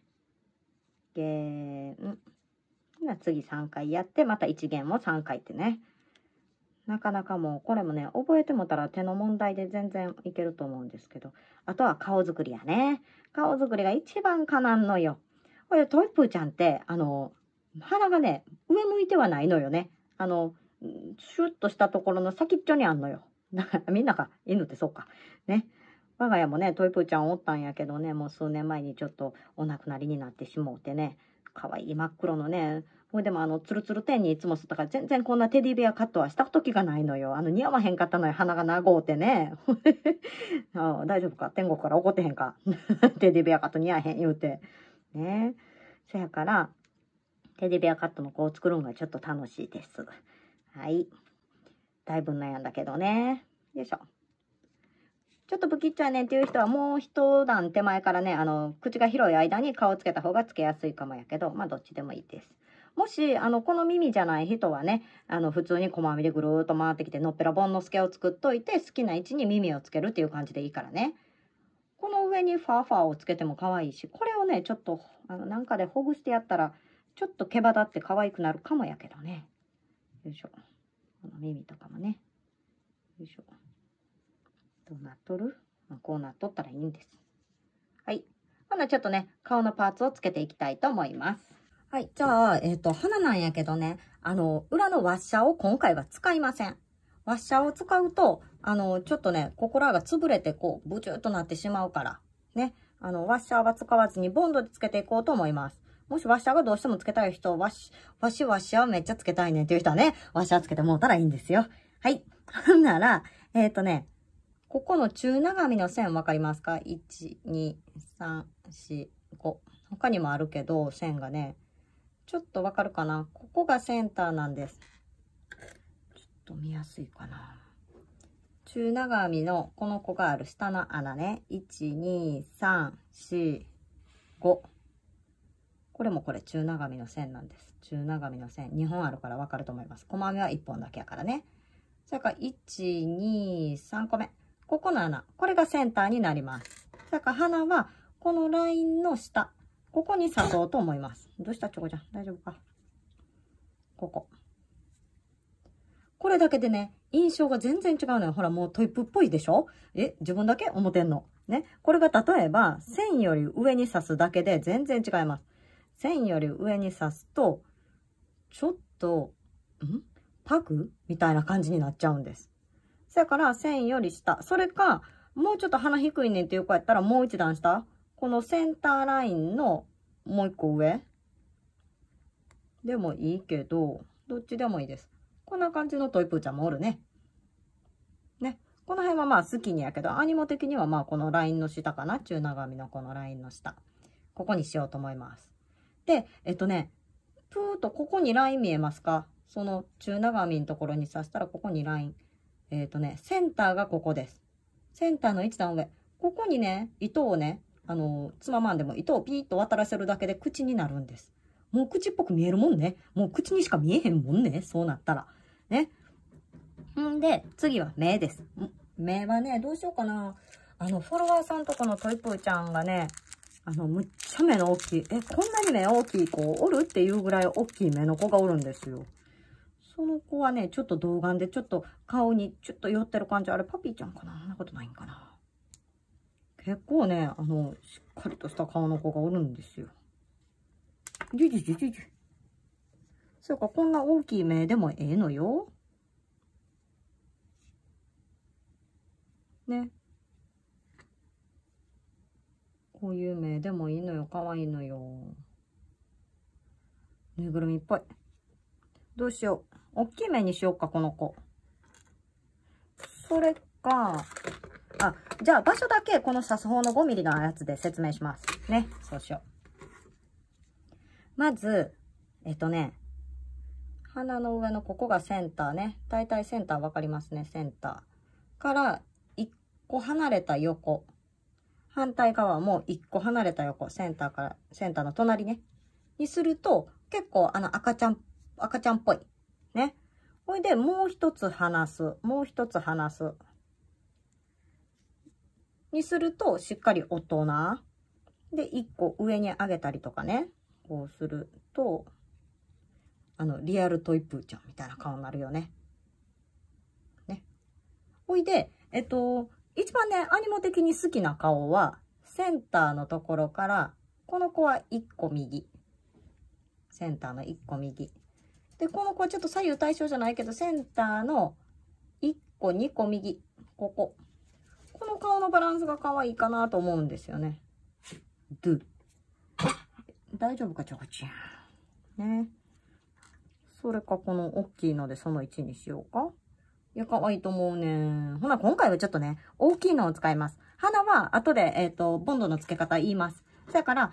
弦。な次3回やってまた1弦も3回ってね。なかなかもうこれもね、覚えてもたら手の問題で全然いけると思うんですけど、あとは顔作りやね。顔作りが一番かなんのよ。これトイプーちゃんって鼻がね、上向いてはないのよね。シュッとしたところの先っちょにあんのよ。みんなが犬ってそうか。ね。我が家もね、トイプーちゃんおったんやけどね、もう数年前にちょっとお亡くなりになってしもうてね、かわいい真っ黒のね、ほいでもツルツル天にいつもすったから、全然こんなテディベアカットはした時がないのよ。似合わへんかったのよ、鼻が長うてね。大丈夫か、天国から怒ってへんか。テディベアカット似合わへん言うて。ね。そやから、テディベアカットの子を作るのがちょっと楽しいです。はい。だいぶ悩んだけどね。よいしょ。ちょっと不吉やねんっていう人はもう一段手前からね、口が広い間に顔をつけた方がつけやすいかもやけど、まあどっちでもいいです。もし、この耳じゃない人はね、普通に細編みでぐるーっと回ってきて、のっぺらぼんのすけを作っといて、好きな位置に耳をつけるっていう感じでいいからね。この上にファーファーをつけても可愛いし、これをね、ちょっと、なんかでほぐしてやったら、ちょっと毛羽立って可愛くなるかもやけどね。よいしょ。この耳とかもね。よいしょ。どうなっとる？まあ、こうなっとったらいいんです。はい。今度はちょっとね、顔のパーツをつけていきたいと思います。はい。じゃあ、花なんやけどね、裏のワッシャーを今回は使いません。ワッシャーを使うと、ちょっとね、ここらが潰れて、こう、ブチューっとなってしまうから、ね。ワッシャーは使わずにボンドでつけていこうと思います。もしワッシャーがどうしてもつけたい人、ワッシャーめっちゃつけたいねっていう人はね、ワッシャーつけてもうたらいいんですよ。はい。ほんなら、ね、ここの中長みの線わかりますか ?1、2、3、4、5。他にもあるけど、線がね、ちょっとわかるかな？ここがセンターなんです。ちょっと見やすいかな。中長編みのこの子がある下の穴ね。1、2、3、4、5。これもこれ中長編みの線なんです。中長編みの線。2本あるからわかると思います。細編みは1本だけやからね。それから1、2、3個目。ここの穴。これがセンターになります。それから花はこのラインの下。ここに刺そうと思います。どうしたチョコちゃん。大丈夫か？ここ。これだけでね、印象が全然違うのよ。ほら、もうトイプっぽいでしょ？え、自分だけ思てんの。ね。これが例えば、線より上に刺すだけで全然違います。線より上に刺すと、ちょっと、パグみたいな感じになっちゃうんです。そやから、線より下。それか、もうちょっと鼻低いねんっていう子やったら、もう一段下。このセンターラインのもう一個上でもいいけど、どっちでもいいです。こんな感じのトイプーちゃんもおるね。ね。この辺はまあ好きにやけど、アニモ的にはまあこのラインの下かな。中長編みのこのラインの下。ここにしようと思います。で、プーっとここにライン見えますか？その中長編みのところに刺したらここにライン。センターがここです。センターの一段上。ここにね、糸をね、つままんでも糸をピーッと渡らせるだけで口になるんです。もう口っぽく見えるもんね。もう口にしか見えへんもんね。そうなったら。ね。んで、次は目です。目はね、どうしようかな。フォロワーさんとこのトイプーちゃんがね、むっちゃ目の大きい。え、こんなに目大きい子おるっていうぐらい大きい目の子がおるんですよ。その子はね、ちょっと童顔で、ちょっと顔にちょっと寄ってる感じ。あれ、パピーちゃんかな？そんなことないんかな。結構ね、しっかりとした顔の子がおるんですよ。じゅじゅじゅじゅじゅ。そうか、こんな大きい目でもええのよ。ね。こういう目でもいいのよ。かわいいのよ。ぬいぐるみっぽい。どうしよう。大きい目にしようか、この子。それか、あ、じゃあ場所だけこの刺す方の5ミリのやつで説明します。ね。そうしよう。まず、鼻の上のここがセンターね。大体センターわかりますね。センター。から、1個離れた横。反対側も1個離れた横。センターから、センターの隣ね。にすると、結構赤ちゃんっぽい。ね。ほいで、もう一つ離す。もう一つ離す。にするとしっかり大人で1個上に上げたりとかね、こうするとリアルトイプーちゃんみたいな顔になるよね。ね。ほいで一番ねアニモ的に好きな顔はセンターのところからこの子は1個右センターの1個右でこの子はちょっと左右対称じゃないけどセンターの1個2個右ここ。この顔のバランスが可愛いかなと思うんですよね。ドゥ。大丈夫か、チョコちゃん。ね。それか、この大きいので、その1にしようか。いや、可愛いと思うね。ほな、今回はちょっとね、大きいのを使います。鼻は、後で、ボンドの付け方言います。それから、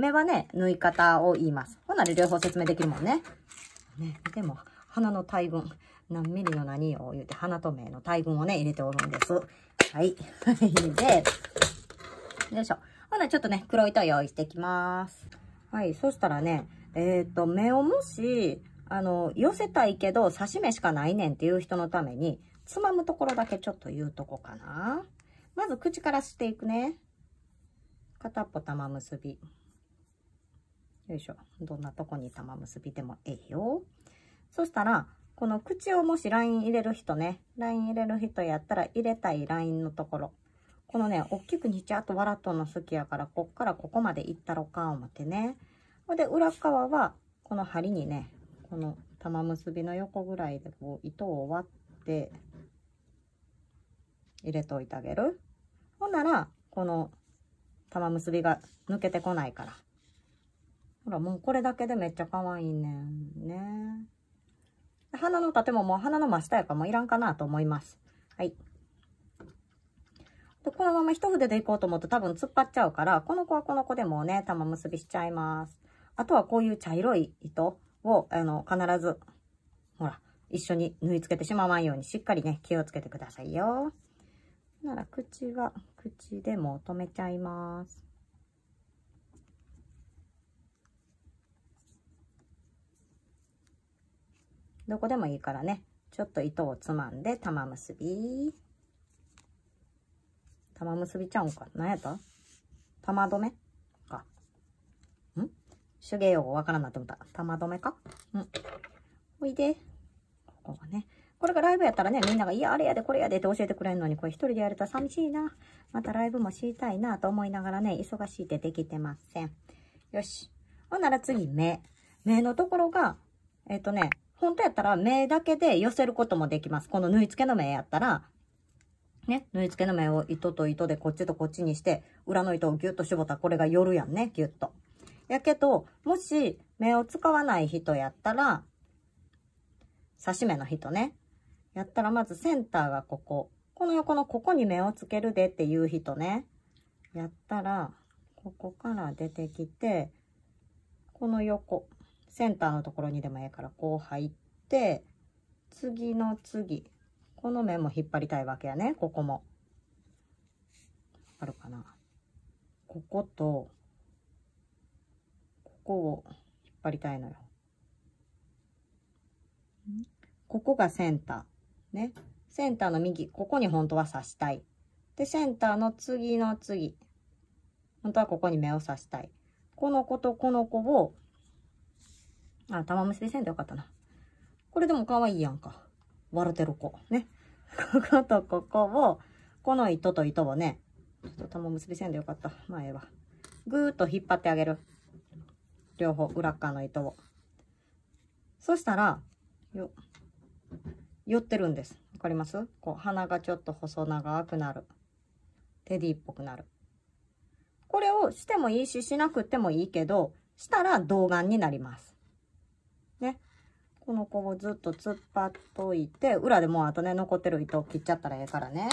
目はね、縫い方を言います。ほなで両方説明できるもんね。ね、でも、鼻の大群。何ミリの何を言うて、鼻と目の大群をね、入れておるんです。はい。で、よいしょ。ほな、ちょっとね、黒糸用意していきます。はい。そしたらね、目をもし、寄せたいけど、刺し目しかないねんっていう人のために、つまむところだけちょっと言うとこかな。まず、口からしていくね。片っぽ玉結び。よいしょ。どんなとこに玉結びでもええよ。そしたら、この口をもしライン入れる人ね、ライン入れる人やったら入れたいラインのところ。このね、おっきくにちゃっと笑っとんの好きやから、こっからここまでいったろか、思ってね。で裏側はこの針にね、この玉結びの横ぐらいでこう糸を割って入れといてあげる。ほんならこの玉結びが抜けてこないから。ほら、もうこれだけでめっちゃ可愛いねんね。花の盾ももう花の真下やからもういらんかなと思います。はい。で、このまま一筆でいこうと思うと多分突っ張っちゃうから、この子はこの子でもうね、玉結びしちゃいます。あとはこういう茶色い糸を、必ず、ほら、一緒に縫い付けてしまわんようにしっかりね、気をつけてくださいよ。なら、口は、口でも留めちゃいます。どこでもいいからね、ちょっと糸をつまんで、玉結び。玉結びちゃうんか。何やった？玉留めか。ん？手芸用語わからんなって思った。玉留めか？うん。おいで。ここはね。これがライブやったらね、みんなが、いや、あれやで、これやでって教えてくれるのに、これ一人でやると寂しいな。またライブもしたいなと思いながらね、忙しいってできてません。よし。ほんなら次、目。目のところが、本当やったら目だけで寄せることもできます。この縫い付けの目やったら、ね、縫い付けの目を糸と糸でこっちとこっちにして、裏の糸をギュッと絞ったらこれが寄るやんね、ギュッと。やけど、もし目を使わない人やったら、刺し目の人ね。やったらまずセンターがここ。この横のここに目をつけるでっていう人ね。やったら、ここから出てきて、この横。センターのところにでもええからこう入って、次の次。この面も引っ張りたいわけやね。ここも。あるかな。ここと、ここを引っ張りたいのよ。ここがセンター。ね。センターの右。ここに本当は刺したい。で、センターの次の次。本当はここに目を刺したい。この子とこの子を、あ、玉結びせんでよかったな。これでも可愛いやんか。笑ってる子。ね。こことここを、この糸と糸をね、ちょっと玉結びせんでよかった。まあええわ。ぐーっと引っ張ってあげる。両方、裏側の糸を。そしたら、寄ってるんです。わかります？こう、鼻がちょっと細長くなる。テディっぽくなる。これをしてもいいし、しなくてもいいけど、したら童顔になります。ね、この子をずっと突っ張っといて、裏でもうあとね、残ってる糸を切っちゃったらええからね。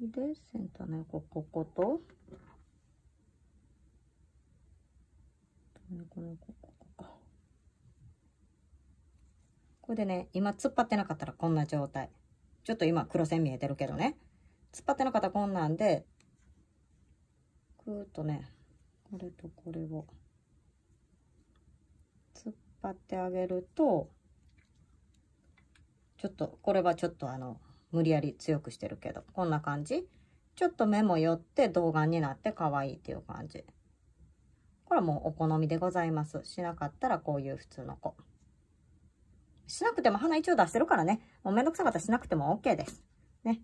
で、センターの横、ここと、これでね、今突っ張ってなかったらこんな状態。ちょっと今黒線見えてるけどね。突っ張ってなかったらこんなんで、ぐーっとね、これとこれを突っ張ってあげると、ちょっとこれはちょっと無理やり強くしてるけど、こんな感じ。ちょっと目も寄って童顔になって可愛いっていう感じ。これはもうお好みでございます。しなかったらこういう普通の子。しなくても鼻一応出してるからね、もうめんどくさかったらしなくても OK です。ね。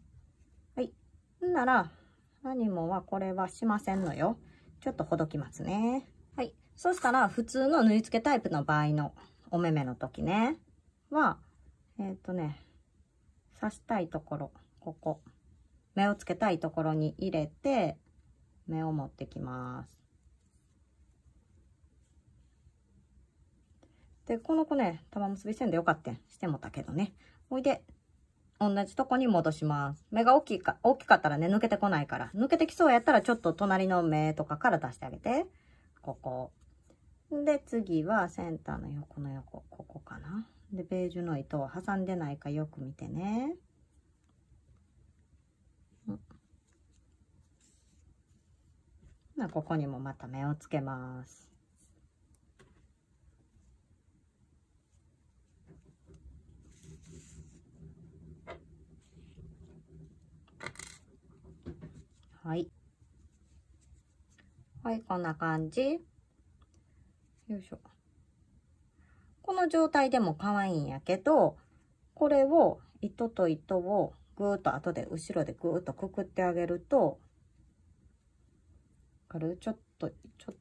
はい。なら、何もはこれはしませんのよ。ちょっとほどきますね。はい。そしたら、普通の縫い付けタイプの場合のお目目の時ね、は、刺したいところ、ここ。目をつけたいところに入れて、目を持ってきます。で、この子ね、玉結び線でよかったん。してもたけどね。おいで。同じとこに戻します。目が大きかったらね、抜けてこないから。抜けてきそうやったら、ちょっと隣の目とかから出してあげて。ここ。で、次はセンターの横の横、ここかな。で、ベージュの糸を挟んでないかよく見てね。ここにもまた目をつけます。はい。はい、こんな感じ。よいしょ。この状態でも可愛いんやけど、これを糸と糸をぐーっと後で後ろでぐーっとくくってあげると、わかる？ちょっと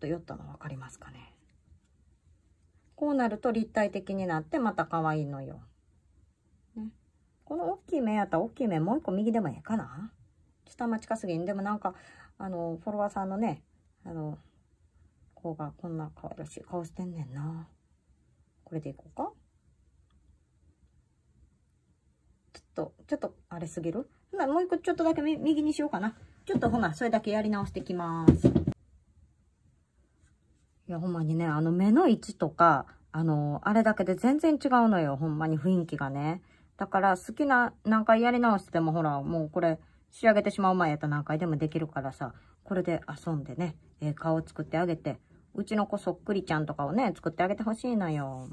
寄ったの分かりますかね。こうなると立体的になってまた可愛いのよ。ね、この大きい目やったら大きい目もう一個右でもええかな。下町近すぎんでもなんかフォロワーさんのね子がこんな可愛らしい顔してんねんな。これでいこうか。ちょっとあれすぎる。ほなもう一個ちょっとだけ右にしようかな。ちょっとほなそれだけやり直してきます。いやほんまにね、目の位置とかあれだけで全然違うのよ、ほんまに雰囲気がね。だから好きな何回やり直してもほらもうこれ仕上げてしまう前やったら何回でもできるからさ、これで遊んでね、顔を作ってあげて、うちの子そっくりちゃんとかをね作ってあげてほしいのよ。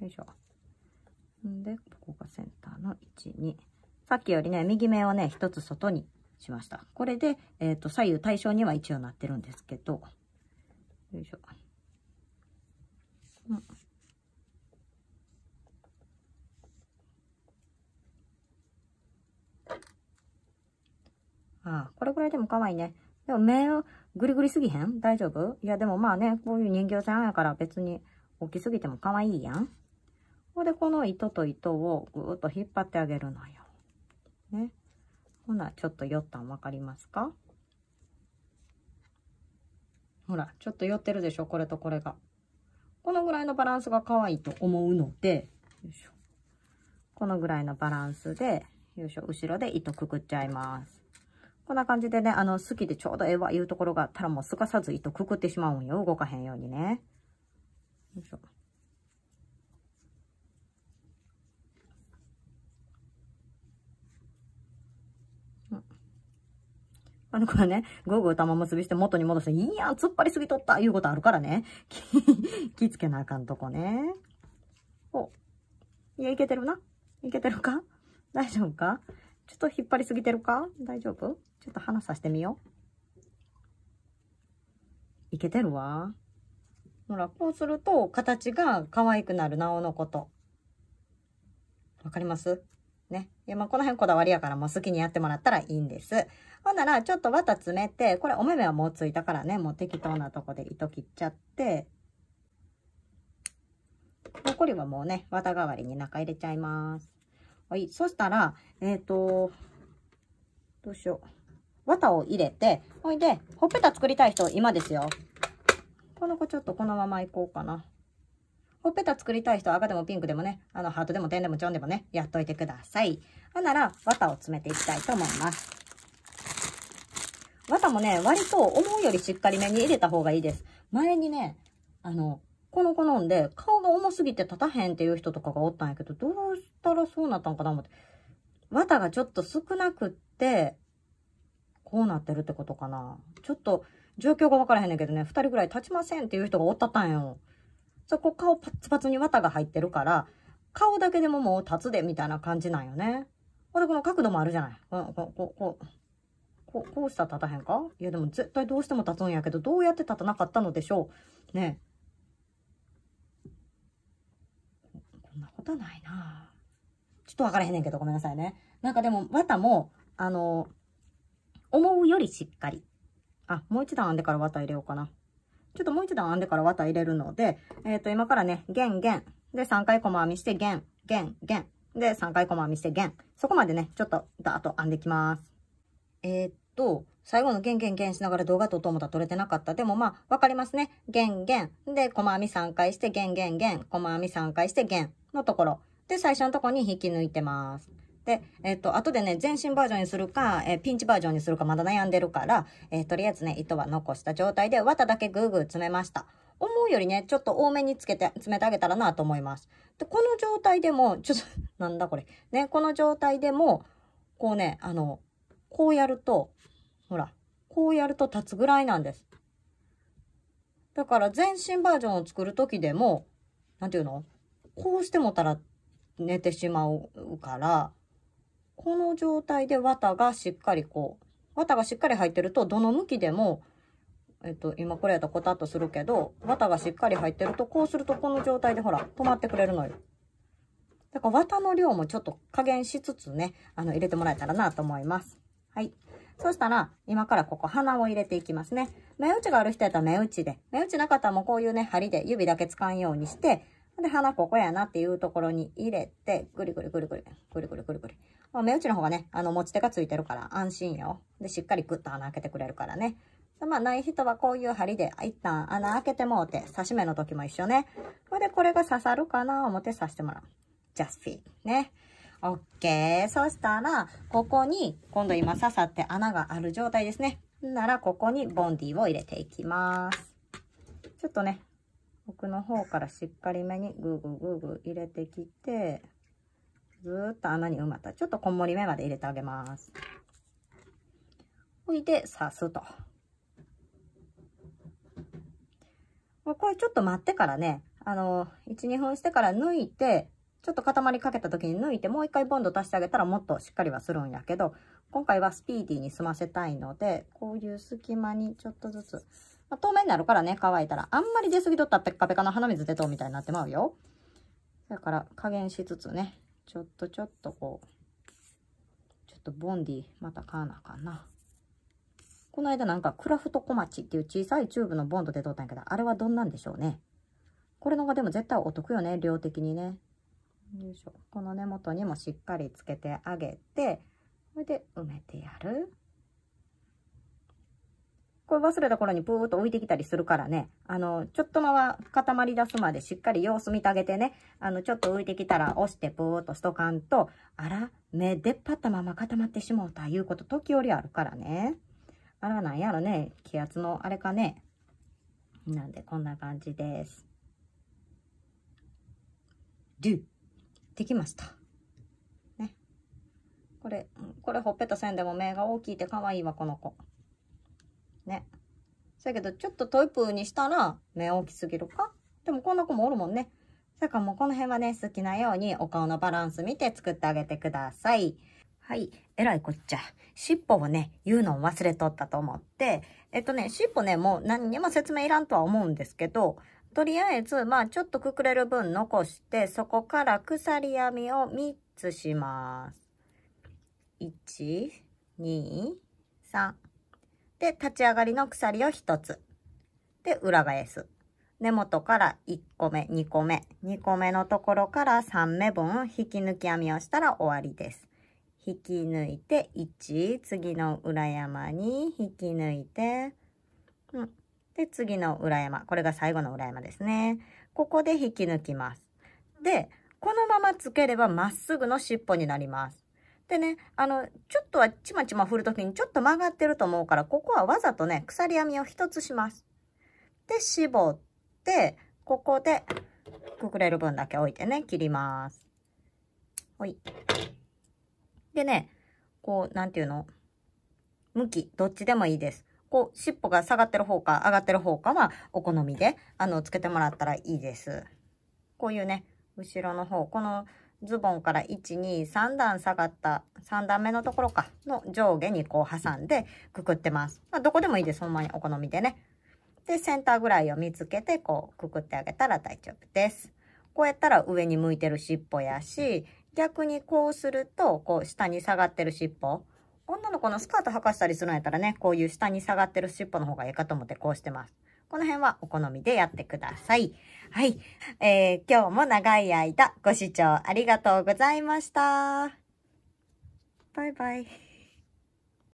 よいしょ。でここがセンターの12、さっきよりね右目をね一つ外にしました。これで、左右対称には一応なってるんですけど、よいしょ、うん、ああこれぐらいでも可愛いね。でも目をグリグリすぎへん？大丈夫？いやでもまあね、こういう人形さんやから別に大きすぎても可愛いやん。ここでこの糸と糸をぐーっと引っ張ってあげるのよ。ね、ほなちょっと寄ったん分かりますか？ほらちょっと寄ってるでしょ、これとこれが。このぐらいのバランスが可愛いと思うので、よいしょ、このぐらいのバランスで、よいしょ、後ろで糸くくっちゃいます。こんな感じでね、好きでちょうどええわいうところがあったらもうすかさず糸くくってしまうんよ、動かへんようにね。よいしょ、これね、ぐーぐー玉結びして元に戻して、いや、突っ張りすぎとったいうことあるからね。気ぃつけなあかんとこね。お。いや、いけてるな。いけてるか？大丈夫か？ちょっと引っ張りすぎてるか？大丈夫？ちょっと離させてみよう。いけてるわ。ほら、こうすると形が可愛くなる、なおのこと。わかります？ね。いや、まあ、この辺こだわりやから、もう好きにやってもらったらいいんです。ほんなら、ちょっと綿詰めて、これお目目はもうついたからね、もう適当なとこで糸切っちゃって、残りはもうね、綿代わりに中入れちゃいます。はい。そしたら、どうしよう。綿を入れて、ほいで、ほっぺた作りたい人、今ですよ。この子ちょっとこのままいこうかな。ほっぺた作りたい人は赤でもピンクでもね、ハートでも点でもちょんでもね、やっといてください。ほんなら、綿を詰めていきたいと思います。綿もね、割と思うよりしっかりめに入れた方がいいです。前にね、この子飲んで、顔が重すぎて立たへんっていう人とかがおったんやけど、どうしたらそうなったんかな思って。綿がちょっと少なくって、こうなってるってことかな。ちょっと、状況がわからへんねんけどね、2人ぐらい立ちませんっていう人がおったったんよ。そこ顔パツパツに綿が入ってるから、顔だけでももう立つでみたいな感じなんよね。ほんでこの角度もあるじゃない。こうしたら立たへんか？いやでも絶対どうしても立つんやけど、どうやって立たなかったのでしょうね。こんなことないな。ちょっとわからへんねんけどごめんなさいね。なんかでも綿も、思うよりしっかり。あ、もう一段編んでから綿入れようかな。ちょっともう一段編んでから綿入れるので、今からね、弦弦で3回細編みして弦弦弦で3回細編みして弦、そこまでね、ちょっとダーッと編んできます。最後の弦弦弦しながら動画撮と思ったら撮れてなかった。でもまあ、わかりますね。弦弦で細編み3回して弦弦弦、細編み3回して弦のところ。で、最初のところに引き抜いてます。で、後でね、全身バージョンにするか、ピンチバージョンにするかまだ悩んでるから、とりあえずね、糸は残した状態で、綿だけぐーぐー詰めました。思うよりね、ちょっと多めに詰めてあげたらなと思います。で、この状態でも、ちょっと、なんだこれ。ね、この状態でも、こうね、こうやると、ほら、こうやると立つぐらいなんです。だから、全身バージョンを作るときでも、なんていうの？こうしてもたら寝てしまうから、この状態で綿がしっかりこう、綿がしっかり入ってると、どの向きでも、今これやったらコタッとするけど、綿がしっかり入ってると、こうするとこの状態でほら、止まってくれるのよ。だから綿の量もちょっと加減しつつね、入れてもらえたらなと思います。はい。そしたら、今からここ鼻を入れていきますね。目打ちがある人やったら目打ちで、目打ちなかったらもうこういうね、針で指だけ掴んようにして、で、鼻ここやなっていうところに入れて、ぐりぐりぐりぐり、ぐりぐりぐりぐり。まあ、目打ちの方がね、持ち手がついてるから安心よ。で、しっかりグッと穴開けてくれるからね。でまあ、ない人はこういう針で、一旦穴開けてもうて、刺し目の時も一緒ね。それで、これが刺さるかな思って刺してもらう。ジャスフィー。ね。オッケー。そしたら、ここに、今度今刺さって穴がある状態ですね。なら、ここにボンディを入れていきます。ちょっとね、奥の方からしっかりめにグーグーグーグー入れてきて、ずーっと穴に埋まった。ちょっとこんもり目まで入れてあげます。ほいで、刺すと。これちょっと待ってからね、1、2分してから抜いて、ちょっと固まりかけた時に抜いて、もう一回ボンド足してあげたらもっとしっかりはするんやけど、今回はスピーディーに済ませたいので、こういう隙間にちょっとずつ、まあ、透明になるからね、乾いたら。あんまり出過ぎとったらペッカペカの鼻水出とうみたいになってまうよ。だから加減しつつね、ちょっとこう、ちょっとボンディまた買わなあかんな。この間なんかクラフト小町っていう小さいチューブのボンド出とったんやけど、あれはどんなんでしょうね。これの方がでも絶対お得よね、量的にね。よいしょ。この根元にもしっかりつけてあげて、これで埋めてやる。これ忘れた頃にプーッと浮いてきたりするからね、ちょっと固まり出すまでしっかり様子見てあげてね、ちょっと浮いてきたら押してプーッとしとかんと、あら、目出っ張ったまま固まってしもうということ時折あるからね。あら、なんやろね、気圧のあれかね。なんで、こんな感じです。できました。ね。これほっぺた線でも目が大きいって可愛いわ、この子。ね。そやけど、ちょっとトイプーにしたら、目大きすぎるか？でも、こんな子もおるもんね。だからもう、この辺はね、好きなようにお顔のバランス見て作ってあげてください。はい。えらいこっちゃ。尻尾をね、言うのを忘れとったと思って、尻尾ね、もう何にも説明いらんとは思うんですけど、とりあえず、まあ、ちょっとくくれる分残して、そこから鎖編みを3つします。1、2、3。で、立ち上がりの鎖を1つ。で、裏返す。根元から1個目、2個目。2個目のところから3目分、引き抜き編みをしたら終わりです。引き抜いて1、次の裏山に引き抜いて、で、次の裏山。これが最後の裏山ですね。ここで引き抜きます。で、このままつければまっすぐの尻尾になります。でね、ちょっとはちまちま振るときにちょっと曲がってると思うから、ここはわざとね、鎖編みを1つします。で、絞って、ここで、くくれる分だけ置いてね、切ります。ほい。でね、こう、なんていうの？向き、どっちでもいいです。こう、尻尾が下がってる方か上がってる方かはお好みで、つけてもらったらいいです。こういうね、後ろの方、このズボンから1、2、3段下がった、3段目のところか、の上下にこう挟んでくくってます。まあ、どこでもいいです。ほんまにお好みでね。で、センターぐらいを見つけて、こう、くくってあげたら大丈夫です。こうやったら上に向いてる尻尾やし、逆にこうすると、こう、下に下がってる尻尾。女の子のスカート履かしたりするんやったらね、こういう下に下がってる尻尾の方がいいかと思ってこうしてます。この辺はお好みでやってください。はい。今日も長い間ご視聴ありがとうございました。バイバイ。